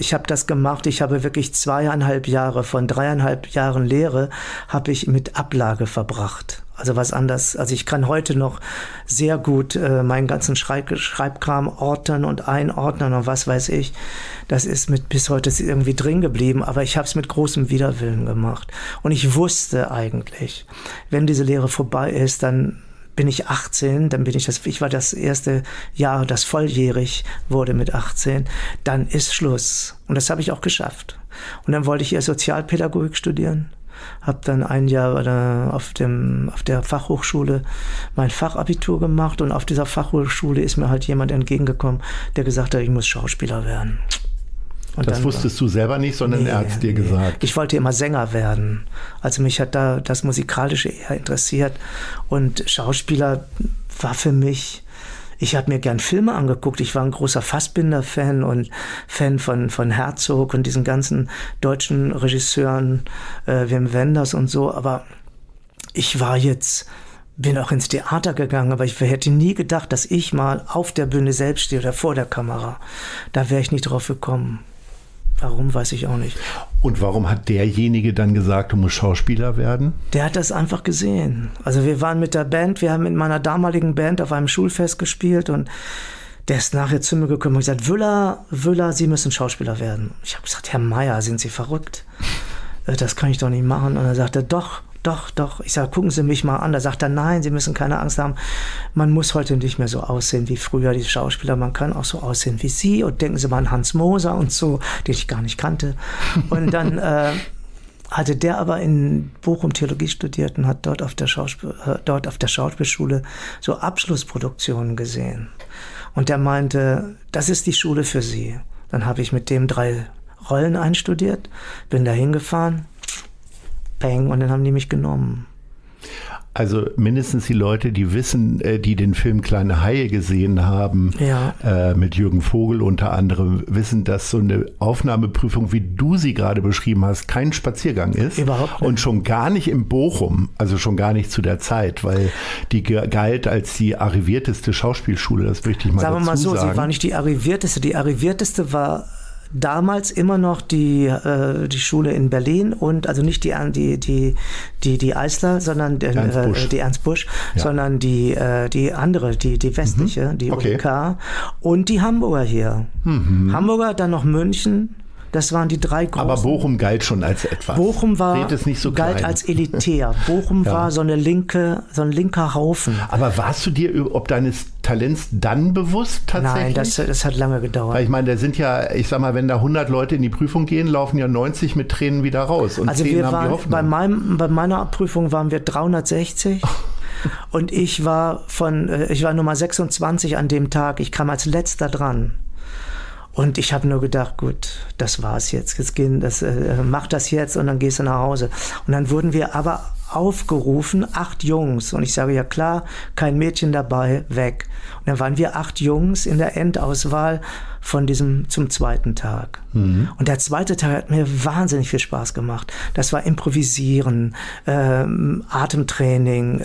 Ich habe das gemacht. Ich habe wirklich 2,5 Jahre von 3,5 Jahren Lehre habe ich mit Ablage verbracht. Also was anders. Also ich kann heute noch sehr gut meinen ganzen Schreibkram ordnen und einordnen und was weiß ich. Das ist mit bis heute irgendwie drin geblieben, aber ich habe es mit großem Widerwillen gemacht. Und ich wusste eigentlich, wenn diese Lehre vorbei ist, dann bin ich 18, dann bin ich ich war das erste Jahr, das volljährig wurde mit 18, dann ist Schluss. Und das habe ich auch geschafft. Und dann wollte ich eher Sozialpädagogik studieren. Habe dann ein Jahr auf der Fachhochschule mein Fachabitur gemacht und auf dieser Fachhochschule ist mir halt jemand entgegengekommen, der gesagt hat, ich muss Schauspieler werden. Und das wusstest du selber nicht, sondern er hat es dir gesagt. Ich wollte immer Sänger werden. Also mich hat da das Musikalische eher interessiert und Schauspieler war für mich... Ich habe mir gern Filme angeguckt. Ich war ein großer Fassbinder-Fan und Fan von Herzog und diesen ganzen deutschen Regisseuren, Wim Wenders und so. Aber ich bin auch ins Theater gegangen, aber ich hätte nie gedacht, dass ich mal auf der Bühne selbst stehe oder vor der Kamera. Da wäre ich nicht drauf gekommen. Warum, weiß ich auch nicht. Und warum hat derjenige dann gesagt, du musst Schauspieler werden? Der hat das einfach gesehen. Also wir waren mit der Band, wir haben mit meiner damaligen Band auf einem Schulfest gespielt und der ist nachher zu mir gekommen und gesagt, Wöhler, Sie müssen Schauspieler werden. Ich habe gesagt, Herr Meyer, sind Sie verrückt? Das kann ich doch nicht machen. Und er sagte, doch. Ich sage, gucken Sie mich mal an. Da sagt er, nein, Sie müssen keine Angst haben. Man muss heute nicht mehr so aussehen wie früher, die Schauspieler. Man kann auch so aussehen wie Sie. Und denken Sie mal an Hans Moser und so, den ich gar nicht kannte. Und dann hatte der aber in Bochum Theologie studiert und hat dort auf der Schauspielschule so Abschlussproduktionen gesehen. Und der meinte, das ist die Schule für Sie. Dann habe ich mit dem 3 Rollen einstudiert, bin da hingefahren. Und dann haben die mich genommen. Also mindestens die Leute, die wissen, die den Film Kleine Haie gesehen haben, ja. Mit Jürgen Vogel unter anderem, wissen, dass so eine Aufnahmeprüfung, wie du sie gerade beschrieben hast, kein Spaziergang ist. Überhaupt nicht. Und schon gar nicht in Bochum, also schon gar nicht zu der Zeit, weil die galt als die arrivierteste Schauspielschule, das möchte ich mal dazu sagen. Sagen wir mal so, sie war nicht die arrivierteste. Die arrivierteste war... damals immer noch die Schule in Berlin und also nicht die Eisler, sondern die Ernst Busch, ja. Sondern die andere, die westliche, die UDK und die Hamburger hier. Mhm. Hamburger, dann noch München. Das waren die 3 großen. Aber Bochum galt schon als etwas. Bochum galt als elitär. Bochum war so ein linker Haufen. Aber warst du dir ob deines Talents dann bewusst tatsächlich? Nein, das hat lange gedauert. Weil ich meine, da sind ja, ich sag mal, wenn da 100 Leute in die Prüfung gehen, laufen ja 90 mit Tränen wieder raus. Und also 10 wir haben waren, die Hoffnung. Bei meiner Prüfung waren wir 360. Und ich war Nummer 26 an dem Tag. Ich kam als letzter dran. Und ich habe nur gedacht, gut, das war's jetzt. Mach das jetzt und dann gehst du nach Hause. Und dann wurden wir aber aufgerufen, 8 Jungs. Und ich sage, ja klar, kein Mädchen dabei, weg. Und dann waren wir 8 Jungs in der Endauswahl von diesem zum 2. Tag. Mhm. Und der 2. Tag hat mir wahnsinnig viel Spaß gemacht. Das war Improvisieren, Atemtraining,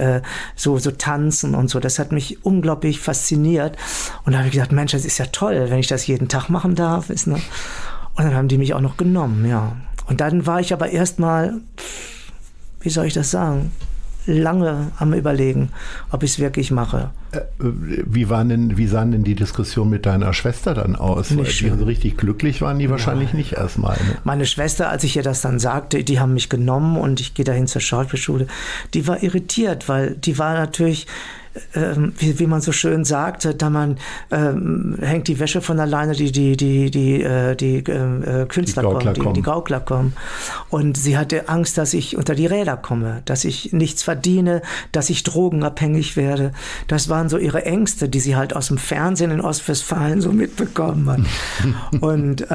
so Tanzen und so. Das hat mich unglaublich fasziniert. Und da habe ich gedacht, Mensch, das ist ja toll, wenn ich das jeden Tag machen darf. Und dann haben die mich auch noch genommen, ja. Und dann war ich aber erstmal, wie soll ich das sagen, lange am Überlegen, ob ich es wirklich mache. Wie sahen denn die Diskussionen mit deiner Schwester dann aus? Die so richtig glücklich waren die wahrscheinlich nicht erstmal. Ne? Meine Schwester, als ich ihr das dann sagte, die haben mich genommen und ich gehe dahin zur Schauspielschule, die war irritiert, weil die war natürlich, wie man so schön sagte, da man hängt die Wäsche von alleine, die Künstler kommen, die Gaukler kommen. Und sie hatte Angst, dass ich unter die Räder komme, dass ich nichts verdiene, dass ich drogenabhängig werde. Das waren so ihre Ängste, die sie halt aus dem Fernsehen in Ostwestfalen so mitbekommen hat. Und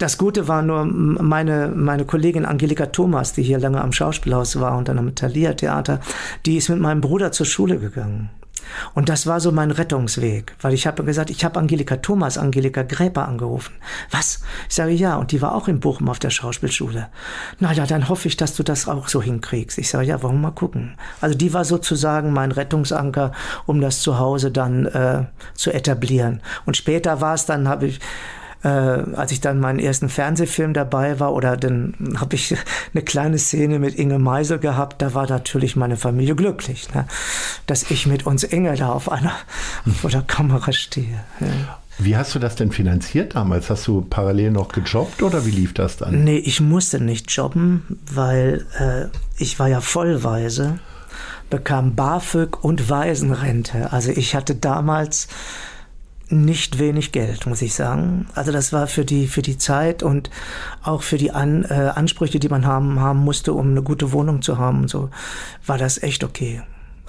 das Gute war nur, meine Kollegin Angelika Thomas, die hier lange am Schauspielhaus war und dann am Thalia-Theater, die ist mit meinem Bruder zur Schule gegangen. Und das war so mein Rettungsweg, weil ich habe gesagt, ich habe Angelika Gräper angerufen. Was? Ich sage, ja, und die war auch in Bochum auf der Schauspielschule. Na ja, dann hoffe ich, dass du das auch so hinkriegst. Ich sage, ja, wollen wir mal gucken. Also die war sozusagen mein Rettungsanker, um das zu Hause dann zu etablieren. Und später war es dann, habe ich als ich dann meinen ersten Fernsehfilm dabei war, oder dann habe ich eine kleine Szene mit Inge Meisel gehabt, da war natürlich meine Familie glücklich, ne? Dass ich mit uns Inge da vor der Kamera stehe. Ja. Wie hast du das denn finanziert damals? Hast du parallel noch gejobbt oder wie lief das dann? Nee, ich musste nicht jobben, weil ich war ja vollweise, bekam BAföG und Waisenrente. Also ich hatte damals nicht wenig Geld, muss ich sagen. Also das war für die Zeit und auch für die Ansprüche, die man haben musste, um eine gute Wohnung zu haben und so, war das echt okay.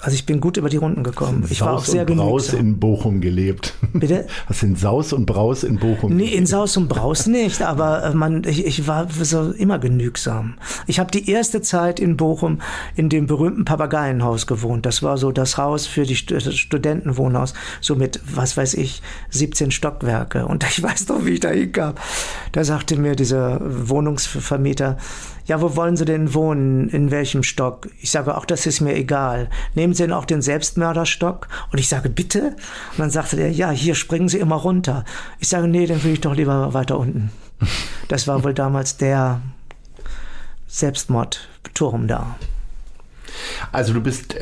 Also ich bin gut über die Runden gekommen. Ich war auch sehr genügsam. Hast in Saus und Braus in Bochum gelebt? Bitte? Hast in Saus und Braus in Bochum gelebt? Nee, in Saus und Braus nicht, aber ich war so immer genügsam. Ich habe die erste Zeit in Bochum in dem berühmten Papageienhaus gewohnt. Das war so das Haus für die Studentenwohnhaus, so mit, was weiß ich, 17 Stockwerke. Und ich weiß noch, wie ich da hinkam. Da sagte mir dieser Wohnungsvermieter, ja, wo wollen Sie denn wohnen? In welchem Stock? Ich sage, auch das ist mir egal. Nehmen Sie denn auch den Selbstmörderstock? Und ich sage, bitte? Und dann sagte er, ja, hier springen Sie immer runter. Ich sage, nee, dann will ich doch lieber weiter unten. Das war wohl damals der Selbstmordturm da. Also du bist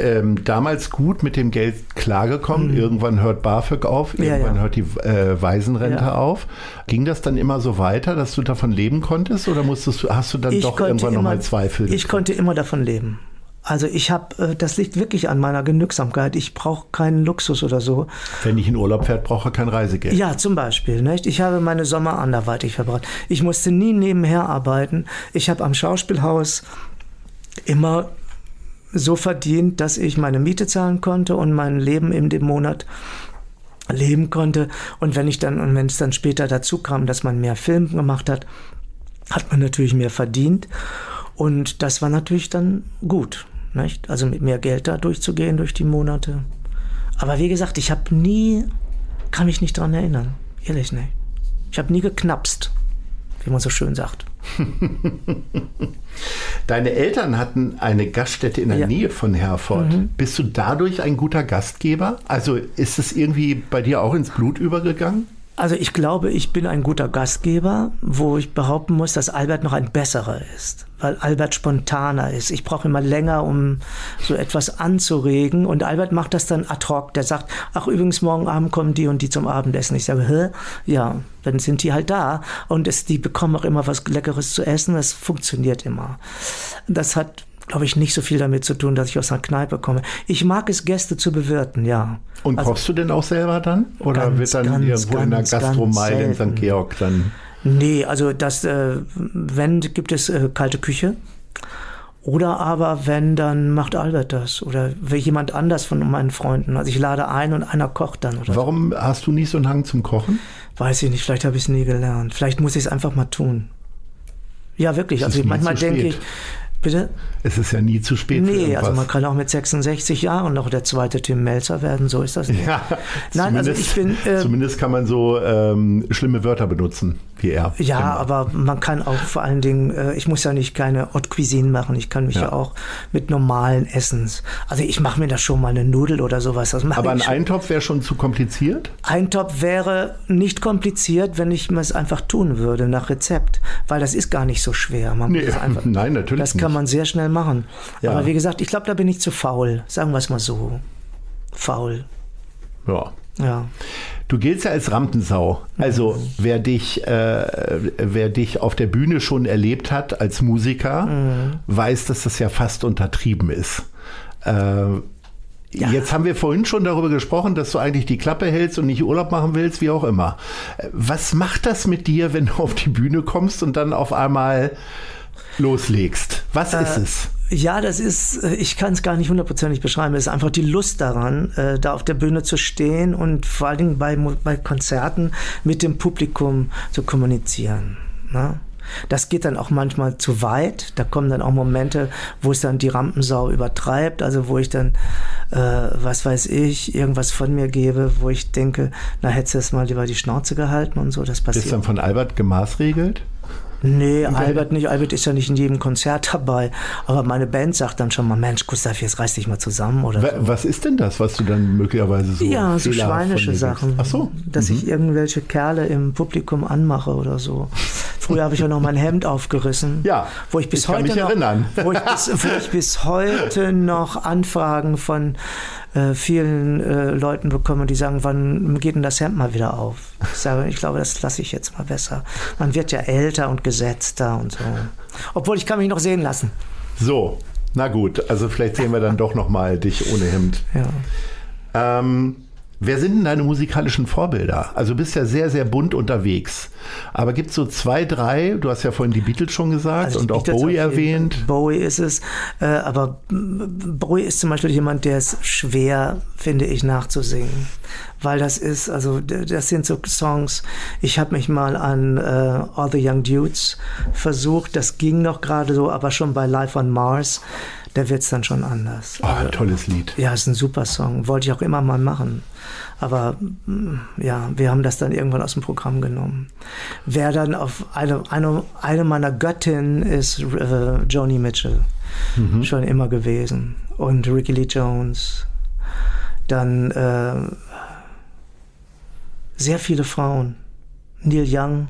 damals gut mit dem Geld klargekommen. Mhm. Irgendwann hört BAföG auf, irgendwann hört die Waisenrente auf. Ging das dann immer so weiter, dass du davon leben konntest, oder hast du dann irgendwann nochmal Zweifel gekriegt? Ich konnte immer davon leben. Also ich habe, das liegt wirklich an meiner Genügsamkeit. Ich brauche keinen Luxus oder so. Wenn ich in Urlaub fährt, brauche ich kein Reisegeld. Ja, zum Beispiel. Nicht? Ich habe meine Sommer anderweitig verbracht. Ich musste nie nebenher arbeiten. Ich habe am Schauspielhaus immer so verdient, dass ich meine Miete zahlen konnte und mein Leben in dem Monat leben konnte. Und wenn es dann später dazu kam, dass man mehr Film gemacht hat, hat man natürlich mehr verdient. Und das war natürlich dann gut, nicht? Also mit mehr Geld da durchzugehen durch die Monate. Aber wie gesagt, kann mich nicht daran erinnern, ehrlich nicht. Ich habe nie geknapst, wie man so schön sagt. Deine Eltern hatten eine Gaststätte in der Nähe von Herford. Mhm. Bist du dadurch ein guter Gastgeber? Also ist es irgendwie bei dir auch ins Blut übergegangen? Also ich glaube, ich bin ein guter Gastgeber, wo ich behaupten muss, dass Albert noch ein besserer ist, weil Albert spontaner ist. Ich brauche immer länger, um so etwas anzuregen, und Albert macht das dann ad hoc. Der sagt, ach übrigens, morgen Abend kommen die und die zum Abendessen. Ich sage, hä? Ja, dann sind die halt da, und die bekommen auch immer was Leckeres zu essen. Das funktioniert immer. Das hat, glaube ich, nicht so viel damit zu tun, dass ich aus einer Kneipe komme. Ich mag es, Gäste zu bewirten, ja. Und kochst du denn auch selber dann? Oder ganz, wird dann irgendwo in der Gastromeile in St. Georg dann? Nee, also wenn, gibt es kalte Küche. Oder aber wenn, dann macht Albert das. Oder jemand anders von meinen Freunden. Also ich lade ein und einer kocht dann. Oder warum hast du nicht so einen Hang zum Kochen? Weiß ich nicht, vielleicht habe ich es nie gelernt. Vielleicht muss ich es einfach mal tun. Ja, wirklich. Also manchmal denke ich, bitte? Es ist ja nie zu spät. Nee, für irgendwas. Also man kann auch mit 66 Jahren noch der zweite Tim Melzer werden, so ist das nicht. Ja, nein, also ich bin. Zumindest kann man so schlimme Wörter benutzen, wie er. Ja, aber man kann auch vor allen Dingen, ich muss ja nicht keine Haute Cuisine machen, ich kann mich ja auch mit normalen Essens. Also ich mache mir da schon mal eine Nudel oder sowas. Aber ein Eintopf wäre schon zu kompliziert? Eintopf wäre nicht kompliziert, wenn ich es einfach tun würde, nach Rezept. Weil das ist gar nicht so schwer. Man muss einfach, nein, natürlich das nicht. Kann man sehr schnell machen. Ja. Aber wie gesagt, ich glaube, da bin ich zu faul. Sagen wir es mal so. Faul. Ja. Ja. Du giltst ja als Rampensau. Also wer dich auf der Bühne schon erlebt hat als Musiker, weiß, dass das ja fast untertrieben ist. Jetzt haben wir vorhin schon darüber gesprochen, dass du eigentlich die Klappe hältst und nicht Urlaub machen willst, wie auch immer. Was macht das mit dir, wenn du auf die Bühne kommst und dann auf einmal loslegst? Was ist es? Ja, das ist, ich kann es gar nicht hundertprozentig beschreiben, es ist einfach die Lust daran, da auf der Bühne zu stehen und vor allen Dingen bei Konzerten mit dem Publikum zu kommunizieren. Ne? Das geht dann auch manchmal zu weit, da kommen dann auch Momente, wo es dann die Rampensau übertreibt, also wo ich dann, was weiß ich, irgendwas von mir gebe, wo ich denke, na hättest du es mal lieber die Schnauze gehalten und so, das passiert. Ist dann von Albert gemaßregelt? Nee, Albert nicht. Albert ist ja nicht in jedem Konzert dabei. Aber meine Band sagt dann schon mal, Mensch, Gustav, jetzt reiß dich mal zusammen. Oder so. Was ist denn das, was du dann möglicherweise so... Ja, so schweinische Sachen. Ach so. Dass ich irgendwelche Kerle im Publikum anmache oder so. Früher habe ich ja noch mein Hemd aufgerissen. Ja, wo ich bis heute kann mich noch erinnern. Wo ich bis heute noch Anfragen von vielen Leuten bekomme, die sagen, wann geht denn das Hemd mal wieder auf? Ich sage, ich glaube, das lasse ich jetzt mal besser. Man wird ja älter und gesetzter und so. Obwohl, ich kann mich noch sehen lassen. So, na gut. Also vielleicht sehen wir dann doch nochmal dich ohne Hemd. Ja. Wer sind denn deine musikalischen Vorbilder? Also du bist ja sehr, sehr bunt unterwegs. Aber gibt es so zwei, drei, du hast ja vorhin die Beatles schon gesagt, also und auch Bowie erwähnt. Bowie ist es, aber Bowie ist zum Beispiel jemand, der ist schwer, finde ich, nachzusingen. Weil das ist, also das sind so Songs, ich habe mich mal an All the Young Dudes versucht, das ging noch gerade so, aber schon bei Life on Mars, da wird es dann schon anders. Oh, ein tolles Lied. Ja, ist ein super Song. Wollte ich auch immer mal machen. Aber ja, wir haben das dann irgendwann aus dem Programm genommen. Wer dann auf eine meiner Göttinnen ist, Joni Mitchell. Mhm. Schon immer gewesen. Und Ricky Lee Jones. Dann sehr viele Frauen. Neil Young,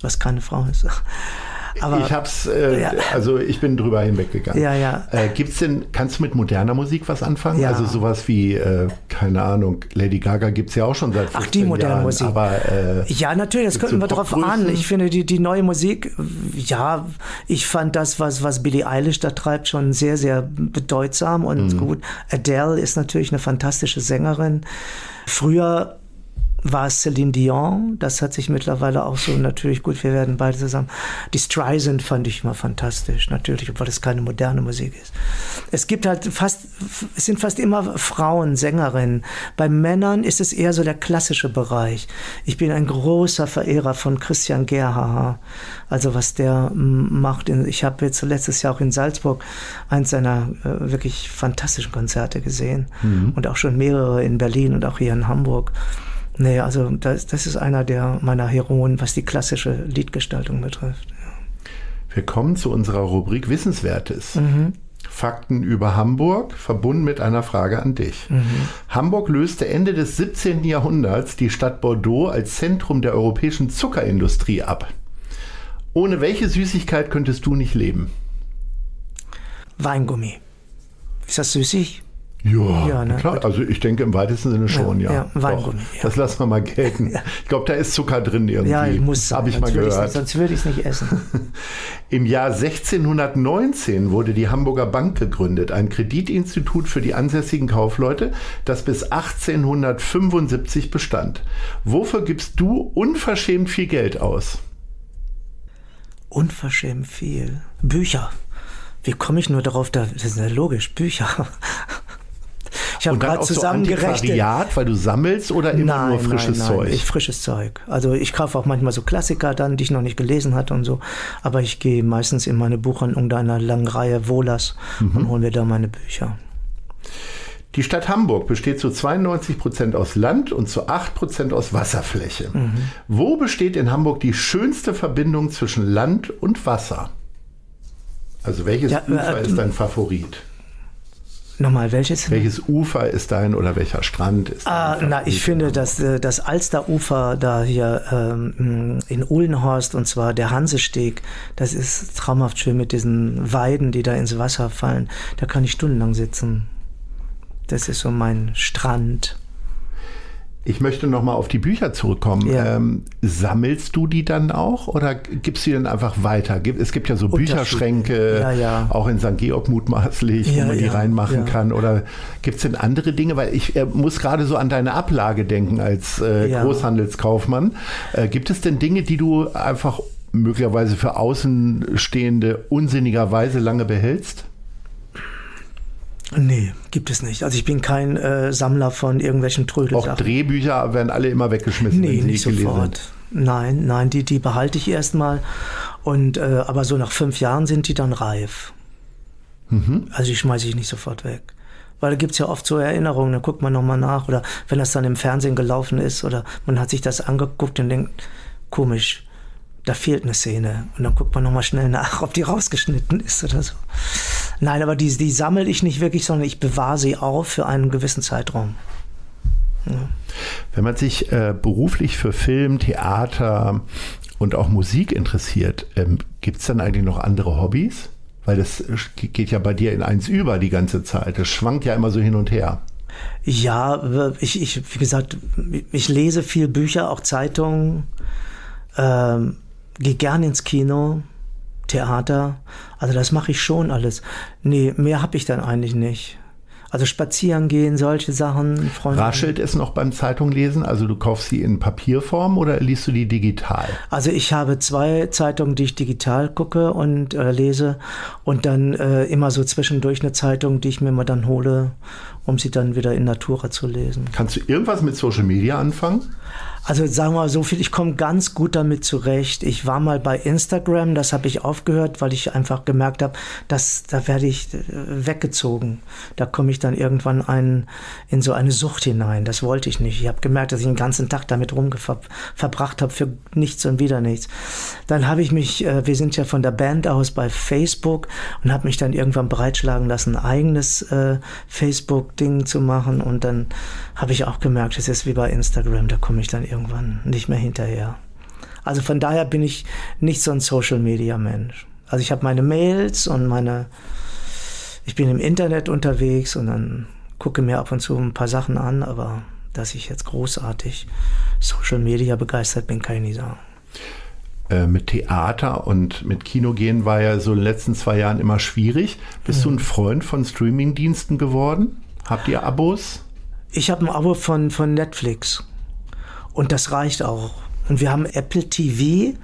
was keine Frau ist. Aber, ich hab's, ja. Also ich bin drüber hinweggegangen. Ja, ja. Gibt's denn, kannst du mit moderner Musik was anfangen? Ja. Also sowas wie, keine Ahnung, Lady Gaga gibt's ja auch schon seit 15 Jahren. Ach, die moderne Musik. Aber, ja, natürlich, das könnten wir drauf an. Ich finde die neue Musik, ja, ich fand das, was Billie Eilish da treibt, schon sehr, sehr bedeutsam und gut. Adele ist natürlich eine fantastische Sängerin. Früher war es Celine Dion, das hat sich mittlerweile auch so, natürlich gut, wir werden beide zusammen. Die Streisand fand ich immer fantastisch, natürlich, obwohl das keine moderne Musik ist. Es gibt halt es sind fast immer Frauen, Sängerinnen. Bei Männern ist es eher so der klassische Bereich. Ich bin ein großer Verehrer von Christian Gerhaher, also was der macht. Ich habe jetzt letztes Jahr auch in Salzburg eins seiner wirklich fantastischen Konzerte gesehen und auch schon mehrere in Berlin und auch hier in Hamburg. Nee, also das ist einer der meiner Heroen, was die klassische Liedgestaltung betrifft. Ja. Wir kommen zu unserer Rubrik Wissenswertes. Fakten über Hamburg, verbunden mit einer Frage an dich. Hamburg löste Ende des 17. Jahrhunderts die Stadt Bordeaux als Zentrum der europäischen Zuckerindustrie ab. Ohne welche Süßigkeit könntest du nicht leben? Weingummi. Ist das süßig? Ja, ja, ne? Klar. Also ich denke im weitesten Sinne schon, ja. Weingummi, ja. Das lassen wir mal gelten. Ja. Ich glaube, da ist Zucker drin irgendwie. Ja, muss sein. Habe ich mal gehört. Sonst würde ich es nicht essen. Im Jahr 1619 wurde die Hamburger Bank gegründet, ein Kreditinstitut für die ansässigen Kaufleute, das bis 1875 bestand. Wofür gibst du unverschämt viel Geld aus? Unverschämt viel? Bücher. Wie komme ich nur darauf? Das ist ja logisch, Bücher. Ich habe gerade zusammengerechnet. Antiquariat, weil du sammelst oder immer nur frisches Zeug? Frisches Zeug. Also ich kaufe auch manchmal so Klassiker dann, die ich noch nicht gelesen hatte und so. Aber ich gehe meistens in meine Buchhandlung da in einer langen Reihe Wohlers und hole mir da meine Bücher. Die Stadt Hamburg besteht zu 92% aus Land und zu 8% aus Wasserfläche. Wo besteht in Hamburg die schönste Verbindung zwischen Land und Wasser? Also welches Ufer ist dein Favorit? Nochmal, welches? Welches Ufer ist dein oder welcher Strand ist dein? Ich finde, dass das Alsterufer da hier in Uhlenhorst, und zwar der Hansesteg, das ist traumhaft schön mit diesen Weiden, die da ins Wasser fallen. Da kann ich stundenlang sitzen. Das ist so mein Strand. Ich möchte nochmal auf die Bücher zurückkommen. Ja. Sammelst du die dann auch oder gibst du die dann einfach weiter? Es gibt ja so Bücherschränke, ja. Auch in St. Georg mutmaßlich, wo man die reinmachen kann. Oder gibt es denn andere Dinge? Weil ich muss gerade so an deine Ablage denken als Großhandelskaufmann. Gibt es denn Dinge, die du einfach möglicherweise für Außenstehende unsinnigerweise lange behältst? Nee, gibt es nicht. Also ich bin kein Sammler von irgendwelchen Trödelsachen. Auch Drehbücher werden alle immer weggeschmissen, wenn sie nicht sofort gelesen sind. Nein, die behalte ich erstmal. Aber so nach 5 Jahren sind die dann reif. Also die schmeiße ich nicht sofort weg. Weil da gibt es ja oft so Erinnerungen, dann guckt man nochmal nach. Oder wenn das dann im Fernsehen gelaufen ist oder man hat sich das angeguckt und denkt, komisch, da fehlt eine Szene. Und dann guckt man nochmal schnell nach, ob die rausgeschnitten ist oder so. Nein, aber die sammle ich nicht wirklich, sondern ich bewahre sie auf für einen gewissen Zeitraum. Ja. Wenn man sich beruflich für Film, Theater und auch Musik interessiert, gibt es dann eigentlich noch andere Hobbys? Weil das geht ja bei dir in eins über die ganze Zeit. Das schwankt ja immer so hin und her. Ja, wie gesagt, ich lese viel Bücher, auch Zeitungen, gehe gerne ins Kino, Theater. Also das mache ich schon alles. Nee, mehr habe ich dann eigentlich nicht. Also spazieren gehen, solche Sachen. Freunde. Raschelt es noch beim Zeitunglesen? Also du kaufst sie in Papierform oder liest du die digital? Also ich habe 2 Zeitungen, die ich digital gucke und lese und dann immer so zwischendurch eine Zeitung, die ich mir mal dann hole, um sie dann wieder in Natura zu lesen. Kannst du irgendwas mit Social Media anfangen? Also sagen wir mal so viel, ich komme ganz gut damit zurecht. Ich war mal bei Instagram, das habe ich aufgehört, weil ich einfach gemerkt habe, dass da werde ich weggezogen. Da komme ich dann irgendwann in so eine Sucht hinein. Das wollte ich nicht. Ich habe gemerkt, dass ich den ganzen Tag damit rumverbracht habe für nichts und wieder nichts. Dann habe ich mich, wir sind ja von der Band aus bei Facebook und habe mich dann irgendwann breitschlagen lassen, ein eigenes Facebook-Ding zu machen. Und dann habe ich auch gemerkt, es ist wie bei Instagram, da komme ich dann irgendwann nicht mehr hinterher. Also von daher bin ich nicht so ein Social-Media-Mensch. Also ich habe meine Mails und ich bin im Internet unterwegs und dann gucke mir ab und zu ein paar Sachen an, aber dass ich jetzt großartig Social-Media begeistert bin, kann ich nicht sagen. Mit Theater und mit Kino gehen war ja so in den letzten 2 Jahren immer schwierig. Bist du ein Freund von Streaming-Diensten geworden? Habt ihr Abos? Ich habe ein Abo von Netflix. Und das reicht auch. Und wir haben Apple TV,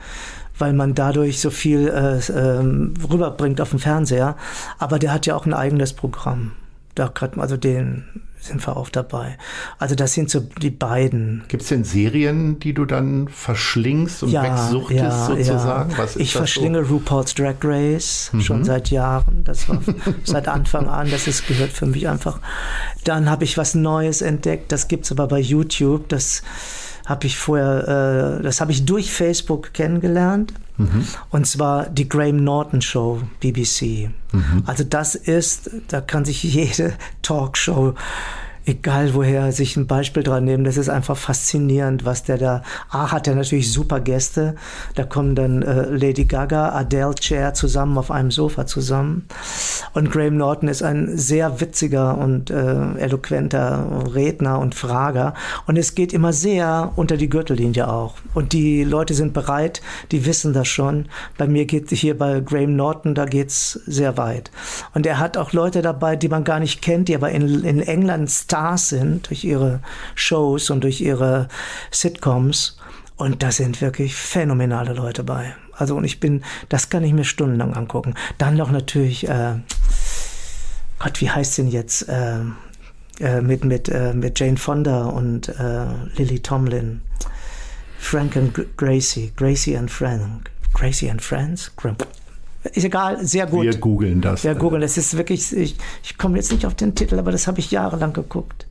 weil man dadurch so viel rüberbringt auf dem Fernseher. Aber der hat ja auch ein eigenes Programm. Da grad, also den sind wir auch dabei. Also das sind so die beiden. Gibt es denn Serien, die du dann verschlingst und wegsuchtest sozusagen? Ja. Was ist ich das verschlinge so? RuPaul's Drag Race schon seit Jahren. Das war seit Anfang an. Das gehört für mich einfach. Dann habe ich was Neues entdeckt. Das gibt es aber bei YouTube. Das habe ich vorher, das habe ich durch Facebook kennengelernt. Und zwar die Graham Norton Show, BBC. Also das ist, da kann sich jede Talkshow, egal woher, sich ein Beispiel dran nehmen. Das ist einfach faszinierend, was der da, hat er natürlich super Gäste. Da kommen dann Lady Gaga, Adele Chair zusammen auf einem Sofa zusammen. Und Graham Norton ist ein sehr witziger und eloquenter Redner und Frager. Und es geht immer sehr unter die Gürtellinie auch. Und die Leute sind bereit, die wissen das schon. Bei mir geht hier bei Graham Norton, da geht's sehr weit. Und er hat auch Leute dabei, die man gar nicht kennt, die aber in England Stars sind durch ihre Shows und durch ihre Sitcoms. Und da sind wirklich phänomenale Leute bei. Also und das kann ich mir stundenlang angucken. Dann noch natürlich, wie heißt denn jetzt, mit Jane Fonda und Lily Tomlin, Frank and Gracie, Gracie and Frank, Gracie and Friends, ist egal, sehr gut. Wir googeln das. Wir googeln, das ist wirklich, ich komme jetzt nicht auf den Titel, aber das habe ich jahrelang geguckt.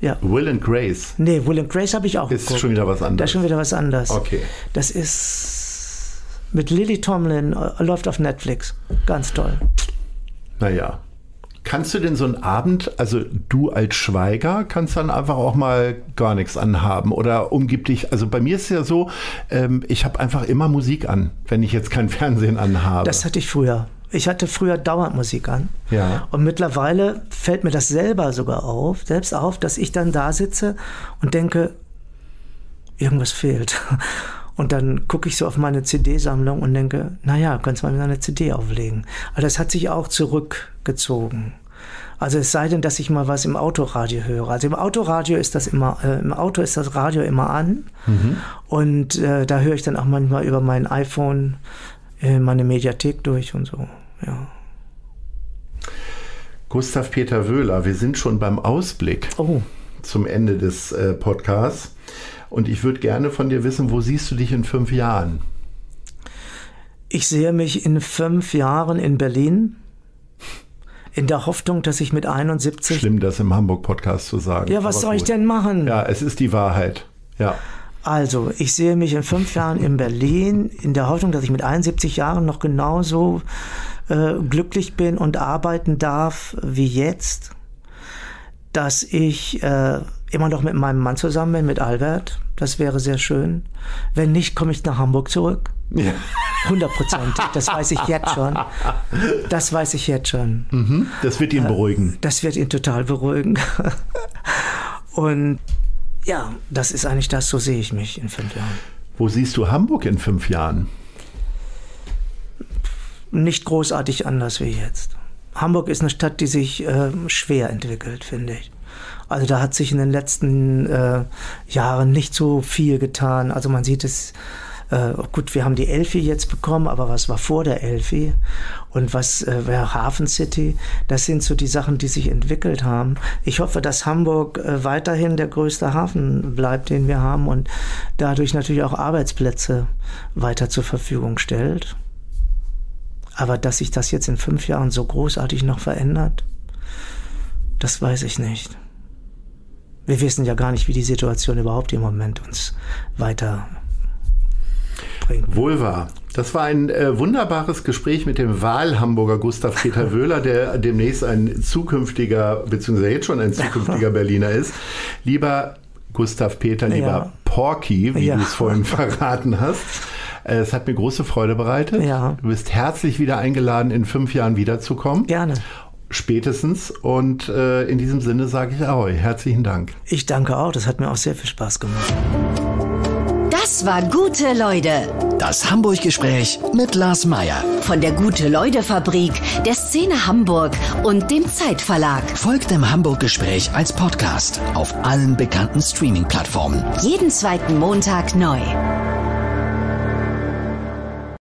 Ja. Will and Grace. Nee, Will and Grace habe ich auch geguckt. Ist schon wieder was anderes. Das ist schon wieder was anderes. Okay. Das ist mit Lily Tomlin, läuft auf Netflix. Ganz toll. Naja. Kannst du denn so einen Abend, also du als Schweiger, kannst dann einfach auch mal gar nichts anhaben oder umgib dich, also bei mir ist es ja so, ich habe einfach immer Musik an, wenn ich jetzt kein Fernsehen anhabe. Das hatte ich früher. Ich hatte früher dauernd Musik an. Ja. Und mittlerweile fällt mir das selbst auf, dass ich dann da sitze und denke, irgendwas fehlt. Und dann gucke ich so auf meine CD-Sammlung und denke, naja, kannst du mal eine CD auflegen. Aber das hat sich auch zurückgezogen. Also es sei denn, dass ich mal was im Autoradio höre. Also im Auto ist das Radio immer an. Und da höre ich dann auch manchmal über mein iPhone meine Mediathek durch und so, ja. Gustav Peter Wöhler, wir sind schon beim Ausblick zum Ende des Podcasts. Und ich würde gerne von dir wissen, wo siehst du dich in 5 Jahren? Ich sehe mich in 5 Jahren in Berlin, in der Hoffnung, dass ich mit 71... Schlimm, das im Hamburg-Podcast zu sagen. Ja, was soll ich denn machen? Ja, es ist die Wahrheit. Ja. Also, ich sehe mich in 5 Jahren in Berlin, in der Hoffnung, dass ich mit 71 Jahren noch genauso glücklich bin und arbeiten darf wie jetzt, dass ich immer noch mit meinem Mann zusammen bin, mit Albert. Das wäre sehr schön. Wenn nicht, komme ich nach Hamburg zurück. 100%. Das weiß ich jetzt schon. Das weiß ich jetzt schon. Mhm, das wird ihn beruhigen. Das wird ihn total beruhigen. Und ja, das ist eigentlich das, so sehe ich mich in 5 Jahren. Wo siehst du Hamburg in 5 Jahren? Nicht großartig anders wie jetzt. Hamburg ist eine Stadt, die sich schwer entwickelt, finde ich. Also da hat sich in den letzten Jahren nicht so viel getan. Also man sieht es, gut, wir haben die Elfi jetzt bekommen, aber was war vor der Elfi? Und was wäre Hafen City? Das sind so die Sachen, die sich entwickelt haben. Ich hoffe, dass Hamburg weiterhin der größte Hafen bleibt, den wir haben und dadurch natürlich auch Arbeitsplätze weiter zur Verfügung stellt. Aber dass sich das jetzt in 5 Jahren so großartig noch verändert, das weiß ich nicht. Wir wissen ja gar nicht, wie die Situation überhaupt im Moment uns weiter bringt. Wohl wahr. Das war ein wunderbares Gespräch mit dem Wahl-Hamburger Gustav Peter Wöhler, der demnächst ein zukünftiger, beziehungsweise jetzt schon ein zukünftiger Berliner ist. Lieber Gustav Peter, lieber Porky, wie du es vorhin verraten hast. Es hat mir große Freude bereitet. Ja. Du bist herzlich wieder eingeladen, in 5 Jahren wiederzukommen. Gerne. Spätestens. Und in diesem Sinne sage ich Ahoi. Herzlichen Dank. Ich danke auch. Das hat mir auch sehr viel Spaß gemacht. Das war Gute Leute. Das Hamburg-Gespräch mit Lars Meyer. Von der Gute-Leute-Fabrik, der Szene Hamburg und dem Zeitverlag. Folgt dem Hamburg-Gespräch als Podcast auf allen bekannten Streaming-Plattformen. Jeden zweiten Montag neu.